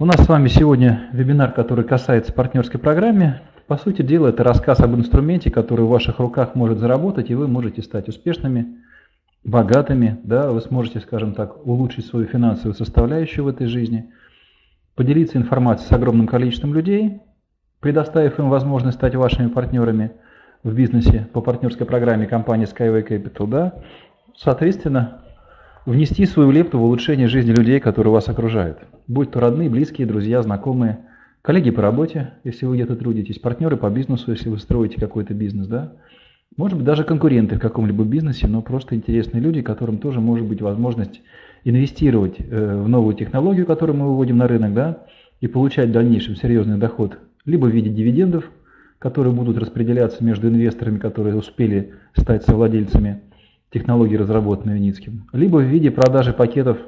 У нас с вами сегодня вебинар, который касается партнерской программы. По сути дела, это рассказ об инструменте, который в ваших руках может заработать, и вы можете стать успешными, богатыми, да, вы сможете, скажем так, улучшить свою финансовую составляющую в этой жизни, поделиться информацией с огромным количеством людей, предоставив им возможность стать вашими партнерами в бизнесе по партнерской программе компании SkyWay Capital, да, соответственно, внести свою лепту в улучшение жизни людей, которые вас окружают. Будь то родные, близкие, друзья, знакомые, коллеги по работе, если вы где-то трудитесь, партнеры по бизнесу, если вы строите какой-то бизнес, да, может быть, даже конкуренты в каком-либо бизнесе, но просто интересные люди, которым тоже может быть возможность инвестировать в новую технологию, которую мы выводим на рынок, да, и получать в дальнейшем серьезный доход, либо в виде дивидендов, которые будут распределяться между инвесторами, которые успели стать совладельцами технологии, разработанные Юницким, либо в виде продажи пакетов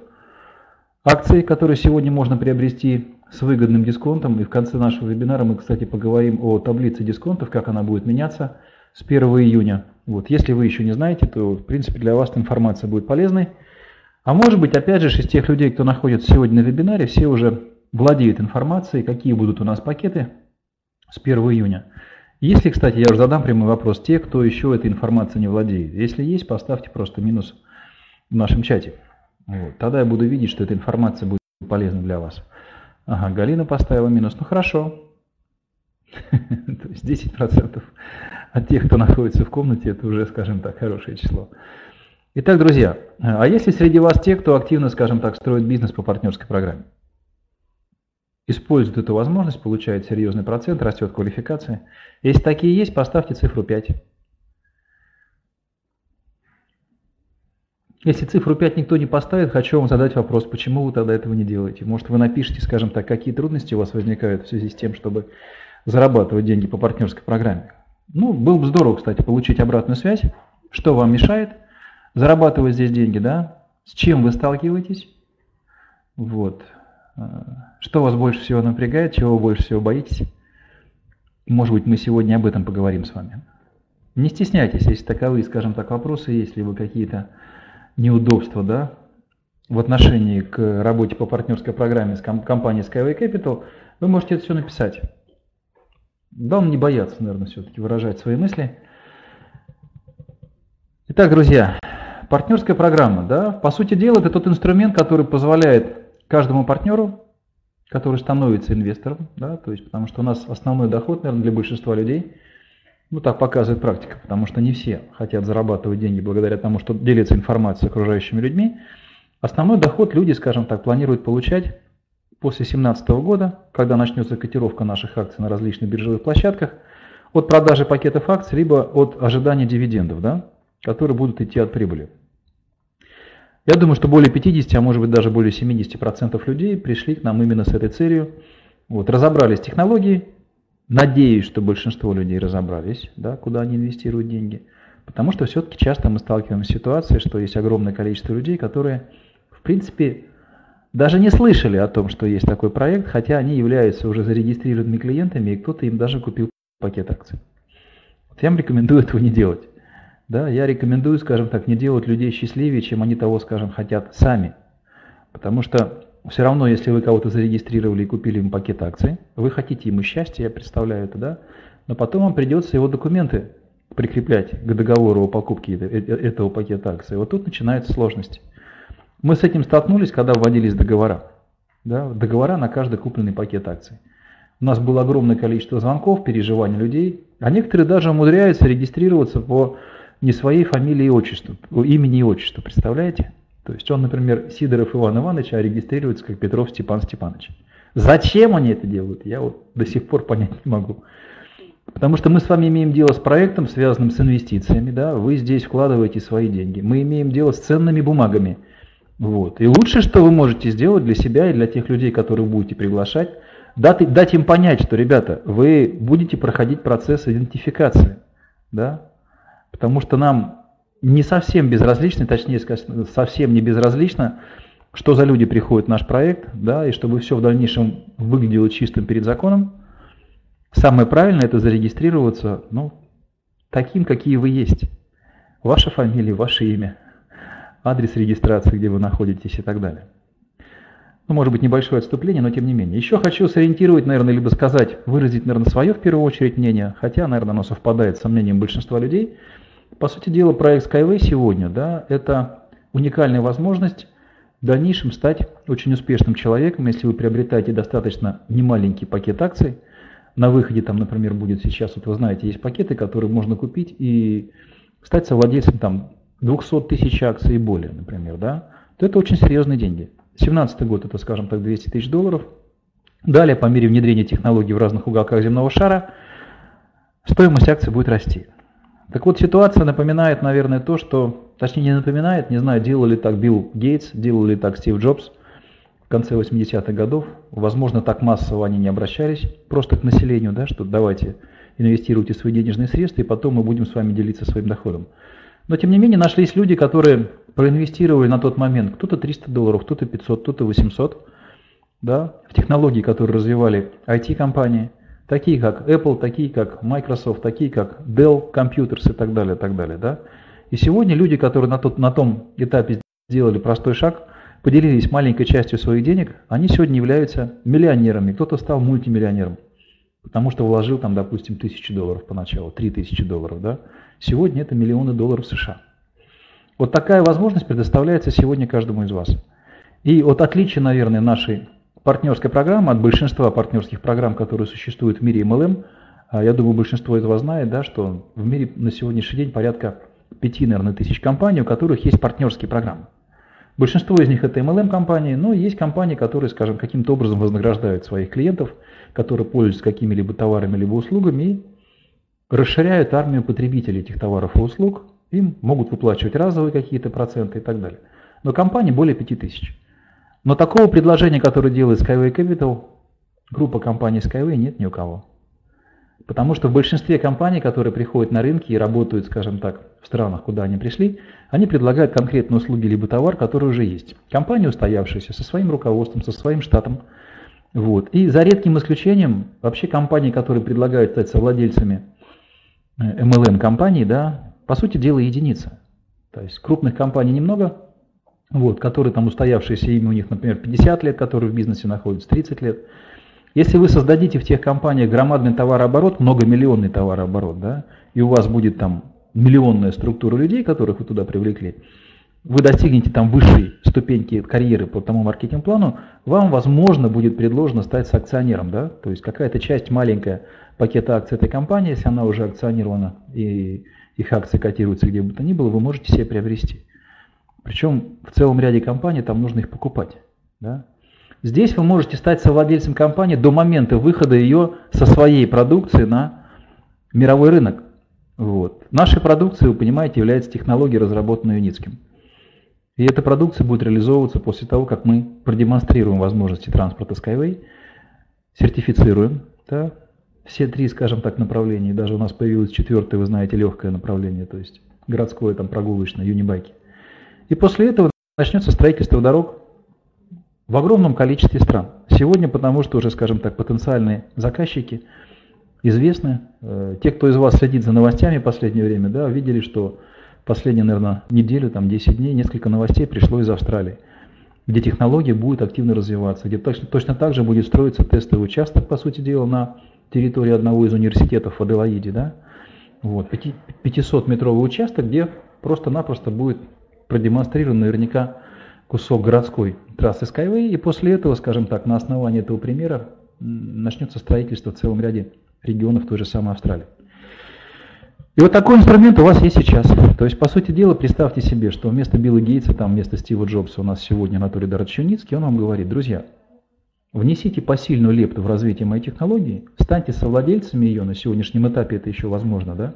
акций, которые сегодня можно приобрести с выгодным дисконтом. И в конце нашего вебинара мы, кстати, поговорим о таблице дисконтов, как она будет меняться с 1 июня. Вот, если вы еще не знаете, то, в принципе, для вас информация будет полезной. А может быть, опять же, из тех людей, кто находится сегодня на вебинаре, все уже владеют информацией, какие будут у нас пакеты с 1 июня. Если, кстати, я уже задам прямой вопрос, те, кто еще этой информацией не владеет. Если есть, поставьте просто минус в нашем чате. Вот. Тогда я буду видеть, что эта информация будет полезна для вас. Ага, Галина поставила минус. Ну хорошо. То есть 10% от тех, кто находится в комнате, это уже, скажем так, хорошее число. Итак, друзья, а если среди вас те, кто активно, скажем так, строит бизнес по партнерской программе? Использует эту возможность, получает серьезный процент, растет квалификация. Если такие есть, поставьте цифру 5. Если цифру 5 никто не поставит, хочу вам задать вопрос, почему вы тогда этого не делаете. Может, вы напишите, скажем так, какие трудности у вас возникают в связи с тем, чтобы зарабатывать деньги по партнерской программе. Ну, было бы здорово, кстати, получить обратную связь, что вам мешает зарабатывать здесь деньги, да, с чем вы сталкиваетесь, вот. Что вас больше всего напрягает, чего вы больше всего боитесь? Может быть, мы сегодня об этом поговорим с вами. Не стесняйтесь, если таковые, скажем так, вопросы, если вы какие-то неудобства, да, в отношении к работе по партнерской программе с компанией SkyWay Capital, вы можете это все написать. Да, не бояться, наверное, все-таки выражать свои мысли. Итак, друзья, партнерская программа, да, по сути дела, это тот инструмент, который позволяет каждому партнеру, который становится инвестором, да, то есть, потому что у нас основной доход, наверное, для большинства людей, ну так показывает практика, потому что не все хотят зарабатывать деньги благодаря тому, что делится информацией с окружающими людьми. Основной доход люди, скажем так, планируют получать после 2017 года, когда начнется котировка наших акций на различных биржевых площадках, от продажи пакетов акций, либо от ожидания дивидендов, да, которые будут идти от прибыли. Я думаю, что более 50, а может быть даже более 70% людей пришли к нам именно с этой целью. Вот, разобрались технологии, надеюсь, что большинство людей разобрались, да, куда они инвестируют деньги, потому что все-таки часто мы сталкиваемся с ситуацией, что есть огромное количество людей, которые, в принципе, даже не слышали о том, что есть такой проект, хотя они являются уже зарегистрированными клиентами, и кто-то им даже купил пакет акций. Вот я вам рекомендую этого не делать. Да, я рекомендую, скажем так, не делать людей счастливее, чем они того, скажем, хотят сами. Потому что все равно, если вы кого-то зарегистрировали и купили им пакет акций, вы хотите ему счастья, я представляю это, да, но потом вам придется его документы прикреплять к договору о покупке этого пакета акций. Вот тут начинаются сложности. Мы с этим столкнулись, когда вводились договора. Да, договора на каждый купленный пакет акций. У нас было огромное количество звонков, переживаний людей, а некоторые даже умудряются регистрироваться по не своей фамилии и отчеству, имени и отчеству, представляете? То есть он, например, Сидоров Иван Иванович, а регистрируется как Петров Степан Степанович. Зачем они это делают, я вот до сих пор понять не могу. Потому что мы с вами имеем дело с проектом, связанным с инвестициями, да, вы здесь вкладываете свои деньги. Мы имеем дело с ценными бумагами. Вот. И лучшее, что вы можете сделать для себя и для тех людей, которых будете приглашать, дать им понять, что, ребята, вы будете проходить процесс идентификации, да, потому что нам не совсем безразлично, точнее сказать, совсем не безразлично, что за люди приходят в наш проект, да, и чтобы все в дальнейшем выглядело чистым перед законом, самое правильное это зарегистрироваться, ну, таким, какие вы есть. Ваша фамилия, ваше имя, адрес регистрации, где вы находитесь и так далее. Ну, может быть, небольшое отступление, но тем не менее. Еще хочу сориентировать, наверное, либо сказать, выразить, наверное, свое в первую очередь мнение, хотя, наверное, оно совпадает со мнением большинства людей. По сути дела, проект SkyWay сегодня, да, это уникальная возможность в дальнейшем стать очень успешным человеком, если вы приобретаете достаточно немаленький пакет акций. На выходе там, например, будет сейчас, вот вы знаете, есть пакеты, которые можно купить и стать совладельцем там 200 тысяч акций и более, например, да, то это очень серьезные деньги. 2017 год это, скажем так, 200 тысяч долларов. Далее, по мере внедрения технологий в разных уголках земного шара, стоимость акций будет расти. Так вот, ситуация напоминает, наверное, то, что, точнее не напоминает, не знаю, делал ли так Билл Гейтс, делал ли так Стив Джобс в конце 80-х годов. Возможно, так массово они не обращались просто к населению, да, что давайте инвестируйте свои денежные средства, и потом мы будем с вами делиться своим доходом. Но, тем не менее, нашлись люди, которые проинвестировали на тот момент кто-то 300 долларов, кто-то 500, кто-то 800, да, в технологии, которые развивали IT-компании, такие как Apple, такие как Microsoft, такие как Dell Computers и так далее, так далее, да. И сегодня люди, которые на том этапе сделали простой шаг, поделились маленькой частью своих денег, они сегодня являются миллионерами, кто-то стал мультимиллионером, потому что вложил там, допустим, 1000 долларов поначалу, 3000 долларов, да. Сегодня это миллионы долларов США. Вот такая возможность предоставляется сегодня каждому из вас. И вот отличие, наверное, нашей партнерской программы от большинства партнерских программ, которые существуют в мире MLM, я думаю, большинство из вас знает, да, что в мире на сегодняшний день порядка 5 тысяч компаний, у которых есть партнерские программы. Большинство из них это MLM-компании, но есть компании, которые, скажем, каким-то образом вознаграждают своих клиентов, которые пользуются какими-либо товарами либо услугами и расширяют армию потребителей этих товаров и услуг, им могут выплачивать разовые какие-то проценты и так далее. Но компаний более 5000. Но такого предложения, которое делает SkyWay Capital, группа компаний SkyWay, нет ни у кого. Потому что в большинстве компаний, которые приходят на рынки и работают, скажем так, в странах, куда они пришли, они предлагают конкретные услуги либо товар, который уже есть. Компания устоявшаяся, со своим руководством, со своим штатом. Вот. И за редким исключением, вообще компании, которые предлагают стать совладельцами MLM-компаний, да, по сути дела единица. То есть крупных компаний немного, вот, которые там устоявшиеся имя у них, например, 50 лет, которые в бизнесе находятся, 30 лет. Если вы создадите в тех компаниях громадный товарооборот, многомиллионный товарооборот, да, и у вас будет там миллионная структура людей, которых вы туда привлекли, вы достигнете там высшей ступеньки карьеры по тому маркетинг-плану, вам, возможно, будет предложено стать акционером, да, то есть какая-то часть маленькая пакета акций этой компании, если она уже акционирована и их акции котируются где бы то ни было, вы можете себе приобрести. Причем в целом ряде компаний там нужно их покупать. Да? Здесь вы можете стать совладельцем компании до момента выхода ее со своей продукции на мировой рынок. Вот. Нашей продукцией, вы понимаете, является технология, разработанная Юницким. И эта продукция будет реализовываться после того, как мы продемонстрируем возможности транспорта SkyWay, сертифицируем, да, все три, скажем так, направления, даже у нас появилось четвертое, вы знаете, легкое направление, то есть городское, там, прогулочное, юнибайки. И после этого начнется строительство дорог в огромном количестве стран. Сегодня, потому что уже, скажем так, потенциальные заказчики известны. Те, кто из вас следит за новостями в последнее время, да, видели, что последнюю, наверное, неделю, там, 10 дней, несколько новостей пришло из Австралии, где технология будет активно развиваться, где точно так же будет строиться тестовый участок, по сути дела, на территории одного из университетов в Аделаиде, да, вот, 500-метровый участок, где просто-напросто будет продемонстрирован наверняка кусок городской трассы SkyWay, и после этого, скажем так, на основании этого примера начнется строительство в целом ряде регионов той же самой Австралии. И вот такой инструмент у вас есть сейчас. То есть, по сути дела, представьте себе, что вместо Билла Гейтса, там, вместо Стива Джобса у нас сегодня Анатолий Дородович Юницкий, он вам говорит: друзья, внесите посильную лепту в развитие моей технологии, станьте совладельцами ее, на сегодняшнем этапе это еще возможно, да?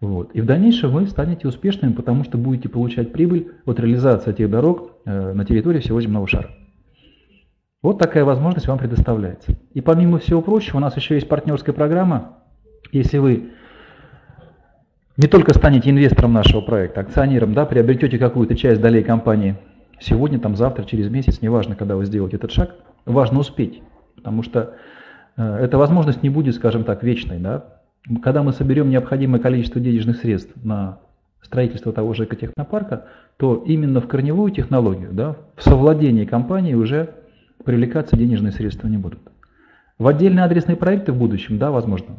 Вот. И в дальнейшем вы станете успешными, потому что будете получать прибыль от реализации этих дорог на территории всего земного шара. Вот такая возможность вам предоставляется. И помимо всего прочего, у нас еще есть партнерская программа. Если вы не только станете инвестором нашего проекта, акционером, да, приобретете какую-то часть долей компании сегодня, там, завтра, через месяц, неважно, когда вы сделаете этот шаг, важно успеть, потому что эта возможность не будет, скажем так, вечной. Да? Когда мы соберем необходимое количество денежных средств на строительство того же экотехнопарка, то именно в корневую технологию, да, в совладении компании уже привлекаться денежные средства не будут. В отдельные адресные проекты в будущем, да, возможно,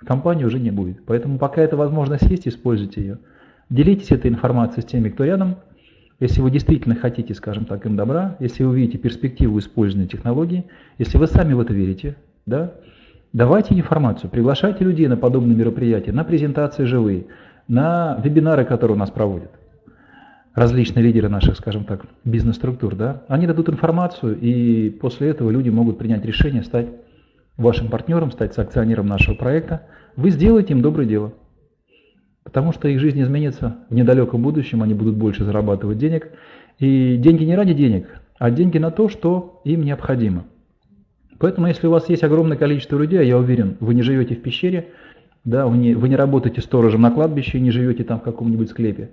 в компании уже не будет. Поэтому пока эта возможность есть, используйте ее. Делитесь этой информацией с теми, кто рядом. Если вы действительно хотите, скажем так, им добра, если вы видите перспективу использования технологий, если вы сами в это верите, да, давайте информацию, приглашайте людей на подобные мероприятия, на презентации живые, на вебинары, которые у нас проводят различные лидеры наших, скажем так, бизнес-структур, да, они дадут информацию, и после этого люди могут принять решение стать вашим партнером, стать акционером нашего проекта. Вы сделаете им доброе дело, потому что их жизнь изменится в недалеком будущем, они будут больше зарабатывать денег, и деньги не ради денег, а деньги на то, что им необходимо. Поэтому, если у вас есть огромное количество людей, я уверен, вы не живете в пещере, да, вы не работаете сторожем на кладбище, не живете там в каком-нибудь склепе.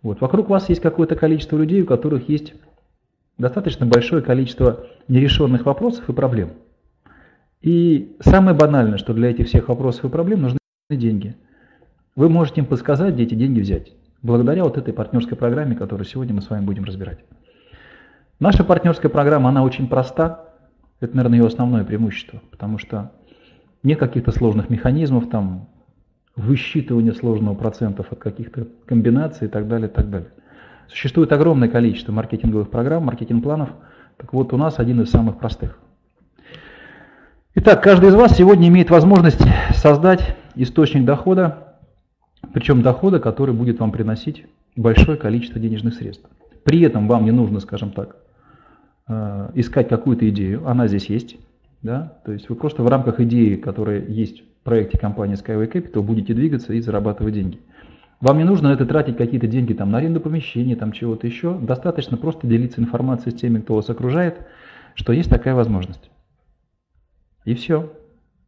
Вот. Вокруг вас есть какое-то количество людей, у которых есть достаточно большое количество нерешенных вопросов и проблем. И самое банальное, что для этих всех вопросов и проблем нужны деньги. Вы можете им подсказать, где эти деньги взять, благодаря вот этой партнерской программе, которую сегодня мы с вами будем разбирать. Наша партнерская программа, она очень проста. Это, наверное, ее основное преимущество, потому что нет каких-то сложных механизмов, там, высчитывания сложного процентов от каких-то комбинаций и так далее, и так далее. Существует огромное количество маркетинговых программ, маркетинг-планов. Так вот, у нас один из самых простых. Итак, каждый из вас сегодня имеет возможность создать источник дохода, причем дохода, который будет вам приносить большое количество денежных средств. При этом вам не нужно, скажем так, искать какую-то идею, она здесь есть, да? То есть вы просто в рамках идеи, которая есть в проекте компании SkyWay Capital, будете двигаться и зарабатывать деньги. Вам не нужно на это тратить какие-то деньги там, на аренду помещения, там чего-то еще, достаточно просто делиться информацией с теми, кто вас окружает, что есть такая возможность. И все.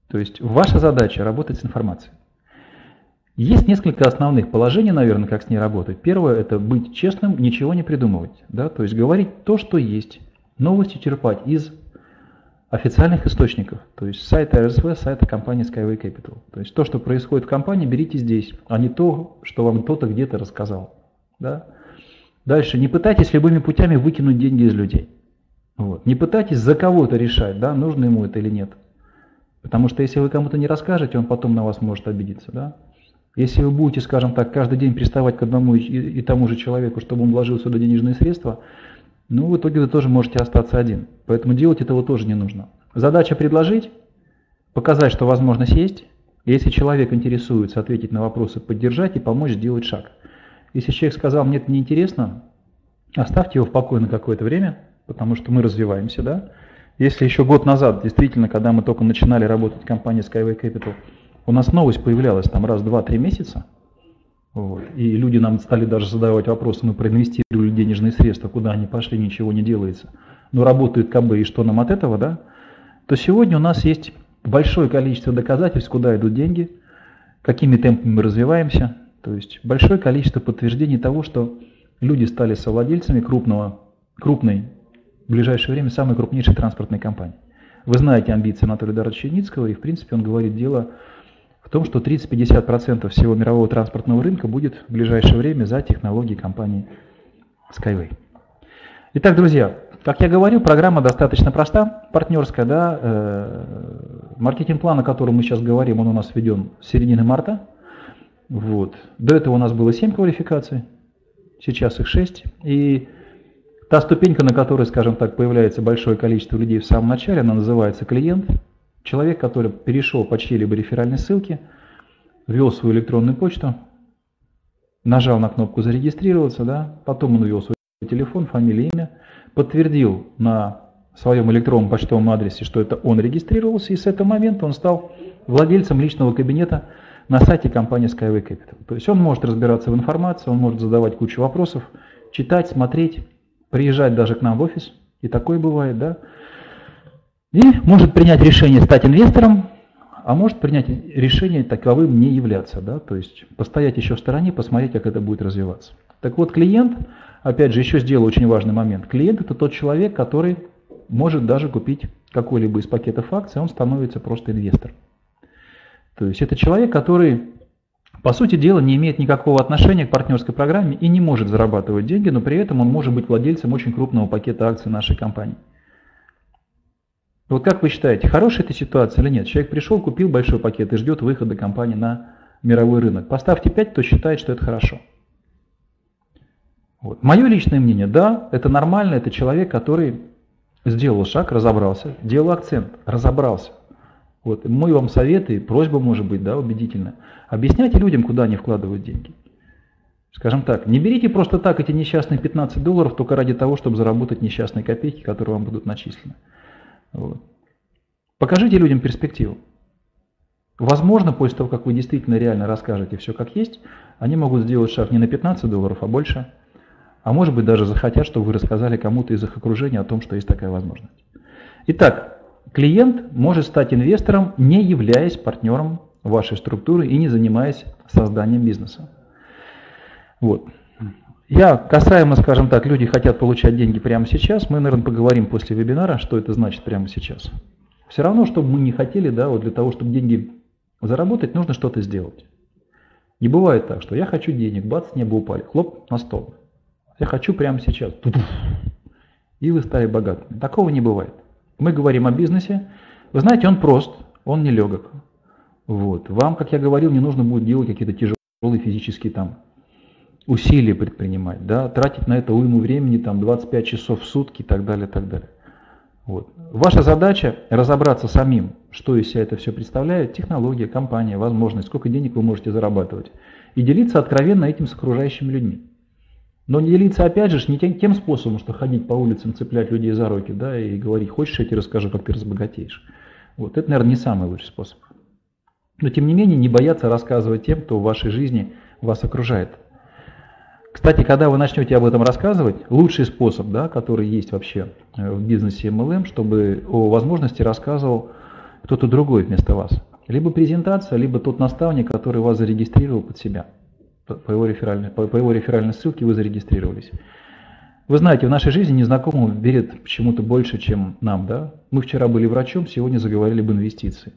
То есть ваша задача работать с информацией. Есть несколько основных положений, наверное, как с ней работать. Первое – это быть честным, ничего не придумывать, да? То есть говорить то, что есть. Новости черпать из официальных источников, то есть сайта RSV, сайта компании SkyWay Capital. То есть то, что происходит в компании, берите здесь, а не то, что вам кто-то где-то рассказал. Да? Дальше, не пытайтесь любыми путями выкинуть деньги из людей. Вот. Не пытайтесь за кого-то решать, да, нужно ему это или нет. Потому что если вы кому-то не расскажете, он потом на вас может обидеться. Да? Если вы будете, скажем так, каждый день приставать к одному и тому же человеку, чтобы он вложил сюда денежные средства, ну, в итоге вы тоже можете остаться один. Поэтому делать этого тоже не нужно. Задача предложить, показать, что возможность есть. Если человек интересуется, ответить на вопросы, поддержать и помочь сделать шаг. Если человек сказал, мне это неинтересно, оставьте его в покое на какое-то время, потому что мы развиваемся, да. Если еще год назад, действительно, когда мы только начинали работать в компании SkyWay Capital, у нас новость появлялась там раз, два, три месяца. Вот. И люди нам стали даже задавать вопросы, мы проинвестировали денежные средства, куда они пошли, ничего не делается, но работают КБ, и что нам от этого, да? То сегодня у нас есть большое количество доказательств, куда идут деньги, какими темпами мы развиваемся, то есть большое количество подтверждений того, что люди стали совладельцами крупной, в ближайшее время самой крупнейшей транспортной компании. Вы знаете амбиции Анатолия Дородовича Юницкого, и в принципе он говорит дело в том, что 30-50% всего мирового транспортного рынка будет в ближайшее время за технологии компании SkyWay. Итак, друзья, как я говорил, программа достаточно проста, партнерская, да, маркетинг-план, о котором мы сейчас говорим, он у нас введен с середины марта. Вот. До этого у нас было 7 квалификаций, сейчас их 6. И та ступенька, на которой, скажем так, появляется большое количество людей в самом начале, она называется клиент. Человек, который перешел по чьей-либо реферальной ссылке, ввел свою электронную почту, нажал на кнопку «Зарегистрироваться», да, потом он ввел свой телефон, фамилию, имя, подтвердил на своем электронном почтовом адресе, что это он регистрировался, и с этого момента он стал владельцем личного кабинета на сайте компании SkyWay Capital. То есть он может разбираться в информации, он может задавать кучу вопросов, читать, смотреть, приезжать даже к нам в офис, и такое бывает, да. И может принять решение стать инвестором, а может принять решение таковым не являться, да, то есть постоять еще в стороне, посмотреть, как это будет развиваться. Так вот, клиент, опять же, еще сделал очень важный момент. Клиент – это тот человек, который может даже купить какой-либо из пакетов акций, он становится просто инвестором. То есть это человек, который, по сути дела, не имеет никакого отношения к партнерской программе и не может зарабатывать деньги, но при этом он может быть владельцем очень крупного пакета акций нашей компании. Вот как вы считаете, хорошая эта ситуация или нет? Человек пришел, купил большой пакет и ждет выхода компании на мировой рынок. Поставьте 5, кто считает, что это хорошо. Вот. Мое личное мнение, да, это нормально, это человек, который сделал шаг, разобрался, делал акцент, разобрался. Вот. Мой вам совет и просьба, может быть, да, убедительная. Объясняйте людям, куда они вкладывают деньги. Скажем так, не берите просто так эти несчастные $15 только ради того, чтобы заработать несчастные копейки, которые вам будут начислены. Вот. Покажите людям перспективу. Возможно, после того, как вы действительно реально расскажете все как есть, они могут сделать шаг не на $15, а больше. А может быть, даже захотят, чтобы вы рассказали кому-то из их окружения о том, что есть такая возможность. Итак, клиент может стать инвестором, не являясь партнером вашей структуры и не занимаясь созданием бизнеса. Вот. Я касаемо, скажем так, люди хотят получать деньги прямо сейчас, мы, наверное, поговорим после вебинара, что это значит прямо сейчас. Все равно, чтобы мы не хотели, да, вот для того, чтобы деньги заработать, нужно что-то сделать. Не бывает так, что я хочу денег, бац, с неба упали, хлоп, на стол. Я хочу прямо сейчас. И вы стали богатыми. Такого не бывает. Мы говорим о бизнесе. Вы знаете, он прост, он нелегок. Вот. Вам, как я говорил, не нужно будет делать какие-то тяжелые физические там усилия предпринимать, да, тратить на это уйму времени, там 25 часов в сутки и так далее, и так далее. Вот. Ваша задача разобраться самим, что из себя это все представляет, технология, компания, возможность, сколько денег вы можете зарабатывать, и делиться откровенно этим с окружающими людьми. Но не делиться, опять же, не тем способом, что ходить по улицам, цеплять людей за руки, да, и говорить, хочешь, я тебе расскажу, как ты разбогатеешь. Вот. Это, наверное, не самый лучший способ. Но, тем не менее, не бояться рассказывать тем, кто в вашей жизни вас окружает. Кстати, когда вы начнете об этом рассказывать, лучший способ, да, который есть вообще в бизнесе MLM, чтобы о возможности рассказывал кто-то другой вместо вас. Либо презентация, либо тот наставник, который вас зарегистрировал под себя. По его реферальной ссылке вы зарегистрировались. Вы знаете, в нашей жизни незнакомым верят почему-то больше, чем нам, да? Мы вчера были врачом, сегодня заговорили об инвестиции.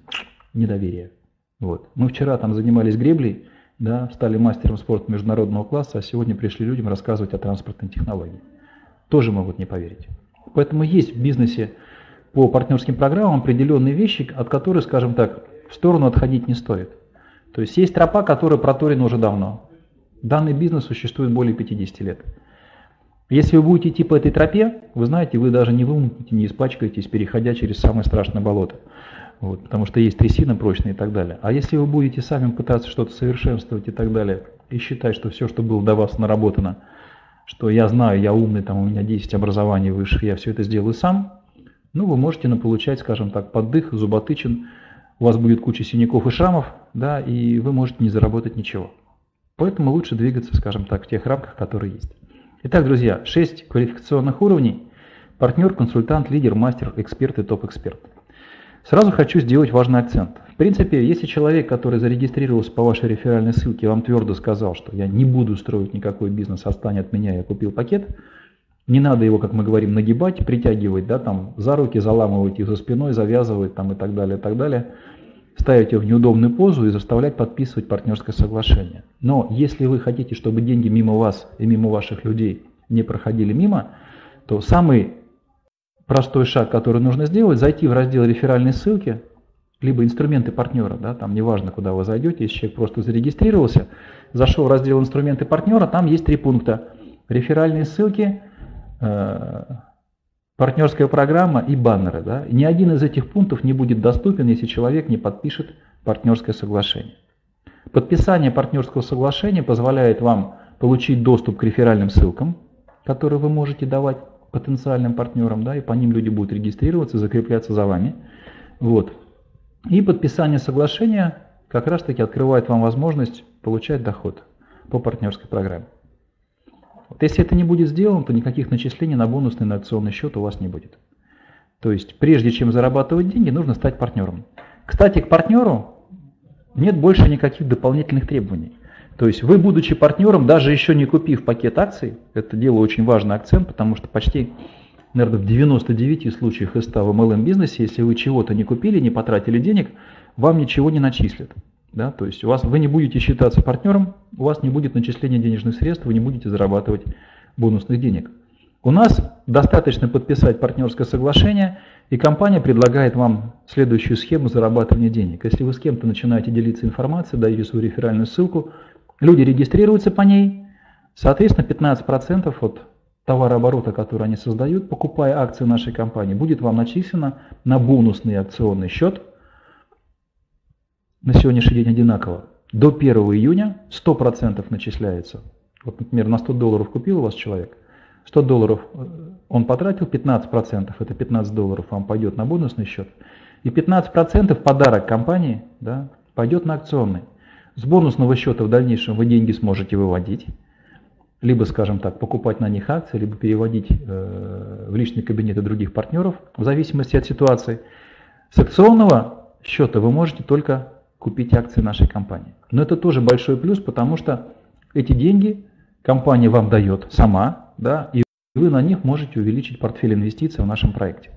Недоверие. Вот. Мы вчера там занимались греблей, да, стали мастером спорта международного класса, а сегодня пришли людям рассказывать о транспортной технологии. Тоже могут не поверить. Поэтому есть в бизнесе по партнерским программам определенные вещи, от которых, скажем так, в сторону отходить не стоит. То есть есть тропа, которая проторена уже давно. Данный бизнес существует более 50 лет. Если вы будете идти по этой тропе, вы знаете, вы даже не вымокнете, не испачкаетесь, переходя через самое страшное болото. Вот, потому что есть трясина прочная и так далее. А если вы будете сами пытаться что-то совершенствовать и так далее, и считать, что все, что было до вас наработано, что я знаю, я умный, там у меня 10 образований высших, я все это сделаю сам, ну вы можете наполучать, скажем так, поддых, зуботычин, у вас будет куча синяков и шрамов, да, и вы можете не заработать ничего. Поэтому лучше двигаться, скажем так, в тех рамках, которые есть. Итак, друзья, 6 квалификационных уровней: партнер, консультант, лидер, мастер, эксперт и топ-эксперт. Сразу хочу сделать важный акцент. В принципе, если человек, который зарегистрировался по вашей реферальной ссылке, вам твердо сказал, что я не буду строить никакой бизнес, отстань от меня, я купил пакет, не надо его, как мы говорим, нагибать, притягивать, да, там, за руки заламывать их за спиной, завязывать там, и так далее, ставить его в неудобную позу и заставлять подписывать партнерское соглашение. Но если вы хотите, чтобы деньги мимо вас и мимо ваших людей не проходили мимо, то самый простой шаг, который нужно сделать, зайти в раздел реферальной ссылки, либо инструменты партнера, да, там неважно, куда вы зайдете, если человек просто зарегистрировался, зашел в раздел инструменты партнера, там есть 3 пункта. Реферальные ссылки, партнерская программа и баннеры. Да. Ни один из этих пунктов не будет доступен, если человек не подпишет партнерское соглашение. Подписание партнерского соглашения позволяет вам получить доступ к реферальным ссылкам, которые вы можете давать потенциальным партнерам, да, и по ним люди будут регистрироваться, закрепляться за вами. Вот. И подписание соглашения как раз-таки открывает вам возможность получать доход по партнерской программе. Вот. Если это не будет сделано, то никаких начислений на бонусный, на акционный счет у вас не будет. То есть, прежде чем зарабатывать деньги, нужно стать партнером. Кстати, к партнеру нет больше никаких дополнительных требований. То есть вы, будучи партнером, даже еще не купив пакет акций, это дело очень важный акцент, потому что почти, наверное, в 99 случаях из 100 в MLM-бизнесе, если вы чего-то не купили, не потратили денег, вам ничего не начислят. Да? То есть вы не будете считаться партнером, у вас не будет начисления денежных средств, вы не будете зарабатывать бонусных денег. У нас достаточно подписать партнерское соглашение, и компания предлагает вам следующую схему зарабатывания денег. Если вы с кем-то начинаете делиться информацией, даете свою реферальную ссылку, люди регистрируются по ней, соответственно, 15% от товарооборота, который они создают, покупая акции нашей компании, будет вам начислено на бонусный акционный счет, на сегодняшний день одинаково. До 1 июня 100% начисляется. Вот, например, на 100 долларов купил у вас человек, 100 долларов он потратил, 15%, это 15 долларов вам пойдет на бонусный счет, и 15% подарок компании, да, пойдет на акционный. С бонусного счета в дальнейшем вы деньги сможете выводить, либо, скажем так, покупать на них акции, либо переводить в личные кабинеты других партнеров, в зависимости от ситуации. С акционного счета вы можете только купить акции нашей компании. Но это тоже большой плюс, потому что эти деньги компания вам дает сама, да, и вы на них можете увеличить портфель инвестиций в нашем проекте.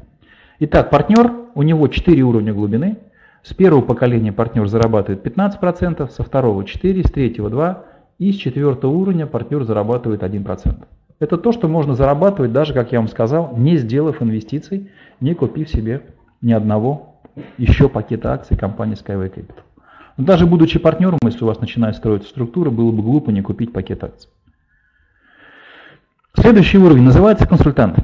Итак, партнер, у него 4 уровня глубины. С первого поколения партнер зарабатывает 15%, со второго 4%, с третьего 2%, и с четвертого уровня партнер зарабатывает 1%. Это то, что можно зарабатывать даже, как я вам сказал, не сделав инвестиций, не купив себе ни одного еще пакета акций компании SkyWay Capital. Даже будучи партнером, если у вас начинает строиться структура, было бы глупо не купить пакет акций. Следующий уровень называется консультант.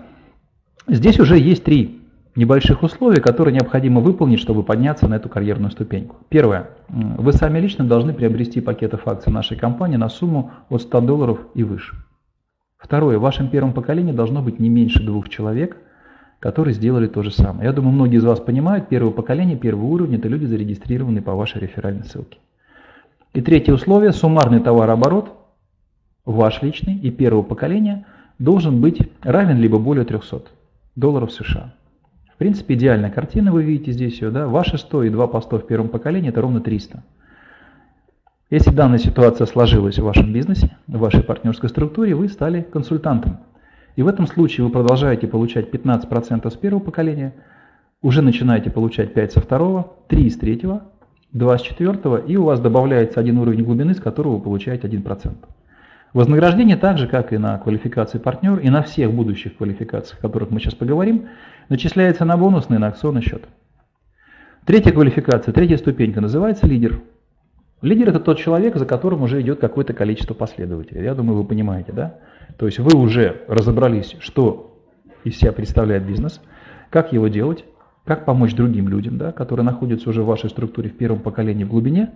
Здесь уже есть 3 небольших условия, которые необходимо выполнить, чтобы подняться на эту карьерную ступеньку. Первое. Вы сами лично должны приобрести пакетов акций нашей компании на сумму от 100 долларов и выше. Второе. В вашем первом поколении должно быть не меньше 2 человек, которые сделали то же самое. Я думаю, многие из вас понимают, первое поколение, первый уровень – это люди, зарегистрированные по вашей реферальной ссылке. И третье условие – суммарный товарооборот, ваш личный и первого поколения, должен быть равен либо более 300 долларов США. В принципе, идеальная картина, вы видите здесь ее, да? Ваши 100 и 2 по 100 в первом поколении – это ровно 300. Если данная ситуация сложилась в вашем бизнесе, в вашей партнерской структуре, вы стали консультантом. И в этом случае вы продолжаете получать 15% с первого поколения, уже начинаете получать 5% со второго, 3% с третьего, 2% с четвертого, и у вас добавляется 1 уровень глубины, с которого вы получаете 1%. Вознаграждение, так же как и на квалификации партнер, и на всех будущих квалификациях, о которых мы сейчас поговорим, начисляется на бонусный, на акционный счет. Третья квалификация, третья ступенька называется лидер. Лидер – это тот человек, за которым уже идет какое-то количество последователей. Я думаю, вы понимаете, да? То есть вы уже разобрались, что из себя представляет бизнес, как его делать, как помочь другим людям, да, которые находятся уже в вашей структуре в первом поколении в глубине.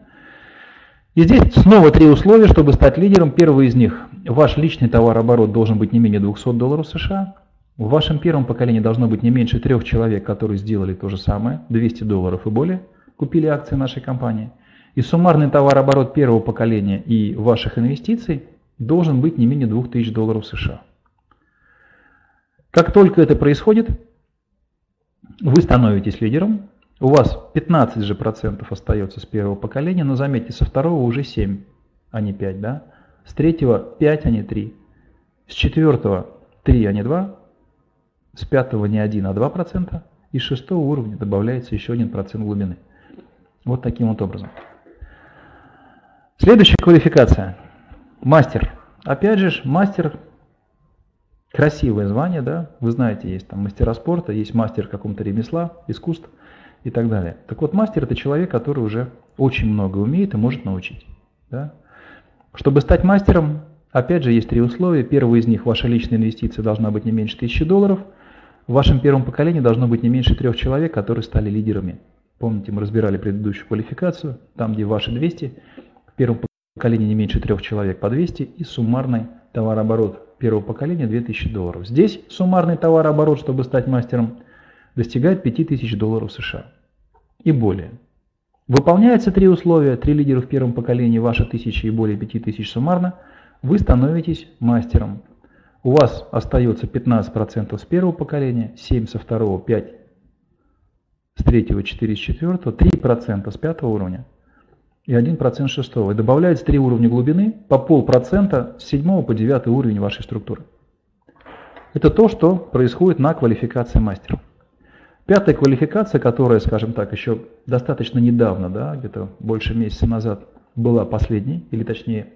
И здесь снова 3 условия, чтобы стать лидером. Первый из них – ваш личный товарооборот должен быть не менее 200 долларов США. В вашем первом поколении должно быть не меньше 3 человек, которые сделали то же самое, 200 долларов и более, купили акции нашей компании. И суммарный товарооборот первого поколения и ваших инвестиций – должен быть не менее 2000 долларов США. Как только это происходит, вы становитесь лидером, у вас 15% остается с первого поколения, но заметьте, со второго уже 7, а не 5, да? С третьего 5, а не 3, с четвертого 3, а не 2, с пятого не 1, а 2%, и с шестого уровня добавляется еще 1% глубины. Вот таким вот образом. Следующая квалификация. Мастер. Опять же, мастер – красивое звание, да? Вы знаете, есть там мастера спорта, есть мастер какого-то ремесла, искусств и так далее. Так вот, мастер – это человек, который уже очень много умеет и может научить, да? Чтобы стать мастером, опять же, есть 3 условия. Первое из них – ваша личная инвестиция должна быть не меньше 1000 долларов. В вашем первом поколении должно быть не меньше 3 человек, которые стали лидерами. Помните, мы разбирали предыдущую квалификацию, там, где ваши 200, в первом поколение не меньше 3 человек по 200 и суммарный товарооборот первого поколения 2000 долларов. Здесь суммарный товарооборот, чтобы стать мастером, достигает 5000 долларов США и более. Выполняются 3 условия, 3 лидера в первом поколении, ваши 1000 и более 5000 суммарно, вы становитесь мастером. У вас остается 15% с первого поколения, 7% со второго, 5% с третьего, 4% с четвертого, 3% с пятого уровня. И 1% с шестого. И добавляется 3 уровня глубины по 0,5% с 7 по 9 уровень вашей структуры. Это то, что происходит на квалификации мастера. 5-я квалификация, которая, скажем так, еще достаточно недавно, да, где-то больше месяца назад, была последней, или точнее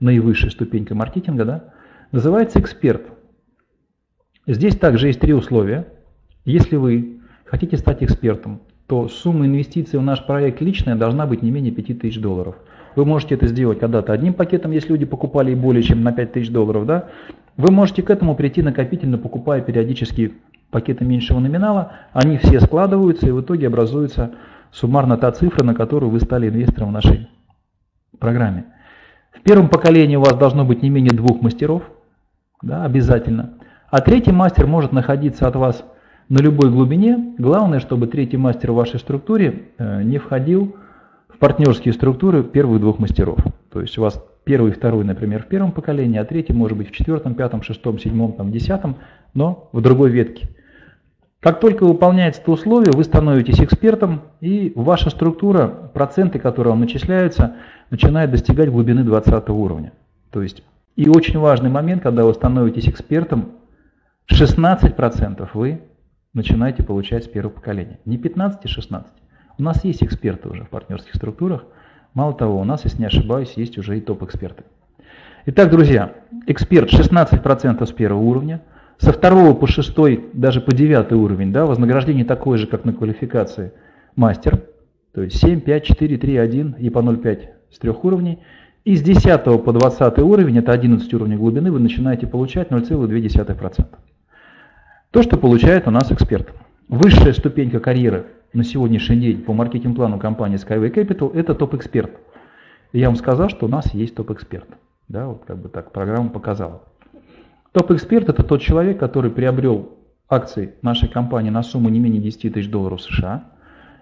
наивысшей ступенькой маркетинга, да, называется эксперт. Здесь также есть три условия. Если вы хотите стать экспертом, то сумма инвестиций в наш проект личная должна быть не менее $5000. Вы можете это сделать когда-то одним пакетом, если люди покупали и более чем на $5000, да? Вы можете к этому прийти накопительно, покупая периодически пакеты меньшего номинала. Они все складываются и в итоге образуется суммарно та цифра, на которую вы стали инвестором в нашей программе. В первом поколении у вас должно быть не менее 2 мастеров, да, обязательно. А третий мастер может находиться от вас на любой глубине. Главное, чтобы третий мастер в вашей структуре не входил в партнерские структуры первых 2 мастеров. То есть у вас первый и второй, например, в первом поколении, а третий может быть в 4-м, 5-м, 6-м, 7-м, 10-м, но в другой ветке. Как только выполняется это условие, вы становитесь экспертом, и ваша структура, проценты, которые вам начисляются, начинает достигать глубины 20 уровня. То есть, и очень важный момент, когда вы становитесь экспертом, 16% вы начинаете получать с первого поколения. Не 15, 16. У нас есть эксперты уже в партнерских структурах. Мало того, у нас, если не ошибаюсь, есть уже и топ-эксперты. Итак, друзья, эксперт 16% с первого уровня. Со 2 по 6, даже по 9 уровень, да, вознаграждение такое же, как на квалификации мастер, то есть 7, 5, 4, 3, 1 и по 0,5 с 3 уровней. И с 10 по 20 уровень, это 11 уровней глубины, вы начинаете получать 0,2%. То, что получает у нас эксперт. Высшая ступенька карьеры на сегодняшний день по маркетинг-плану компании SkyWay Capital – это топ-эксперт. Я вам сказал, что у нас есть топ-эксперт. Да, вот как бы так программа показала. Топ-эксперт – это тот человек, который приобрел акции нашей компании на сумму не менее $10 000 США,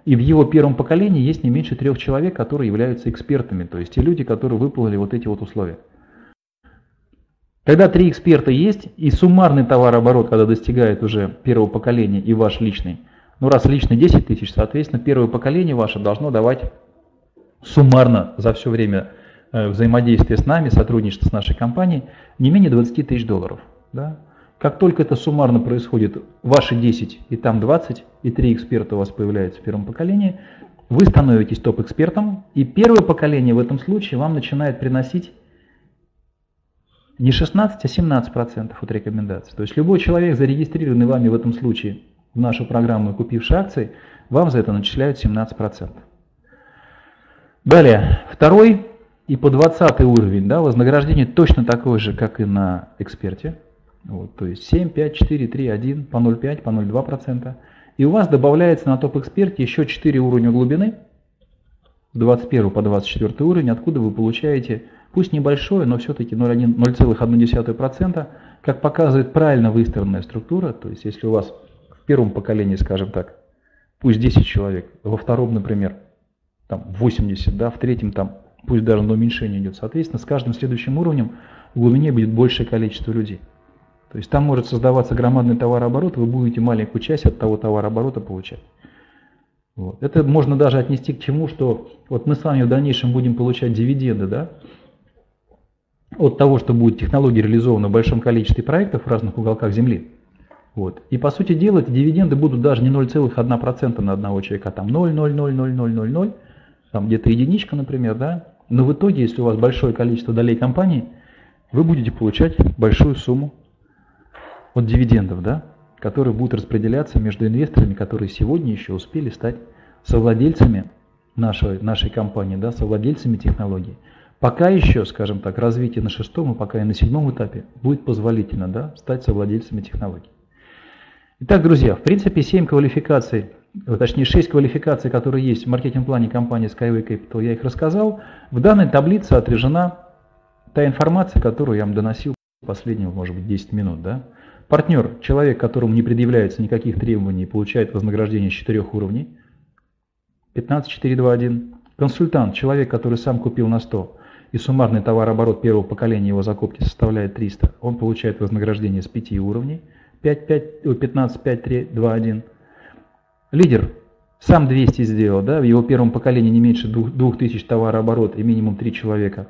и в его первом поколении есть не меньше 3 человек, которые являются экспертами, то есть те люди, которые выполнили вот эти вот условия. Когда 3 эксперта есть, и суммарный товарооборот, когда достигает уже первого поколения и ваш личный, ну раз личный 10 тысяч, соответственно, первое поколение ваше должно давать суммарно за все время взаимодействие с нами, сотрудничество с нашей компанией, не менее $20 000. Да? Как только это суммарно происходит, ваши 10 и там 20, и 3 эксперта у вас появляются в первом поколении, вы становитесь топ-экспертом, и первое поколение в этом случае вам начинает приносить не 16, а 17% от рекомендаций. То есть любой человек, зарегистрированный вами в этом случае в нашу программу и купивший акции, вам за это начисляют 17%. Далее, второй и по 20 уровень, да, вознаграждение точно такое же, как и на эксперте. Вот, то есть 7, 5, 4, 3, 1, по 0,5, по 0,2%. И у вас добавляется на топ-эксперте еще 4 уровня глубины, с 21 по 24 уровень, откуда вы получаете, пусть небольшое, но все-таки 0,1%, как показывает правильно выстроенная структура. То есть если у вас в первом поколении, скажем так, пусть 10 человек, во втором, например, там 80, да, в третьем там, пусть даже на уменьшение идет. Соответственно, с каждым следующим уровнем в глубине будет большее количество людей. То есть там может создаваться громадный товарооборот, вы будете маленькую часть от того товарооборота получать. Вот. Это можно даже отнести к чему, что вот мы с вами в дальнейшем будем получать дивиденды, да, от того, что будет технология реализована в большом количестве проектов в разных уголках Земли. Вот. И по сути дела эти дивиденды будут даже не 0,1% на одного человека, а там 0,0000000, там где-то единичка, например, да. Но в итоге, если у вас большое количество долей компании, вы будете получать большую сумму от дивидендов, да, которые будут распределяться между инвесторами, которые сегодня еще успели стать совладельцами нашей компании, да, совладельцами технологий. Пока еще, скажем так, развитие на 6-м и пока и на 7-м этапе будет позволительно, да, стать совладельцами технологий. Итак, друзья, в принципе 7 квалификаций, точнее 6 квалификаций, которые есть в маркетинг-плане компании SkyWay Capital, я их рассказал. В данной таблице отражена та информация, которую я вам доносил последние, может быть, 10 минут. Да? Партнер, человек, которому не предъявляется никаких требований, получает вознаграждение с 4 уровней, 15,421. Консультант, человек, который сам купил на 100, и суммарный товарооборот первого поколения его закупки составляет 300, он получает вознаграждение с 5 уровней, 15,5,3,2,1. Лидер сам 200 сделал, да, в его первом поколении не меньше 2000 товарооборот и минимум 3 человека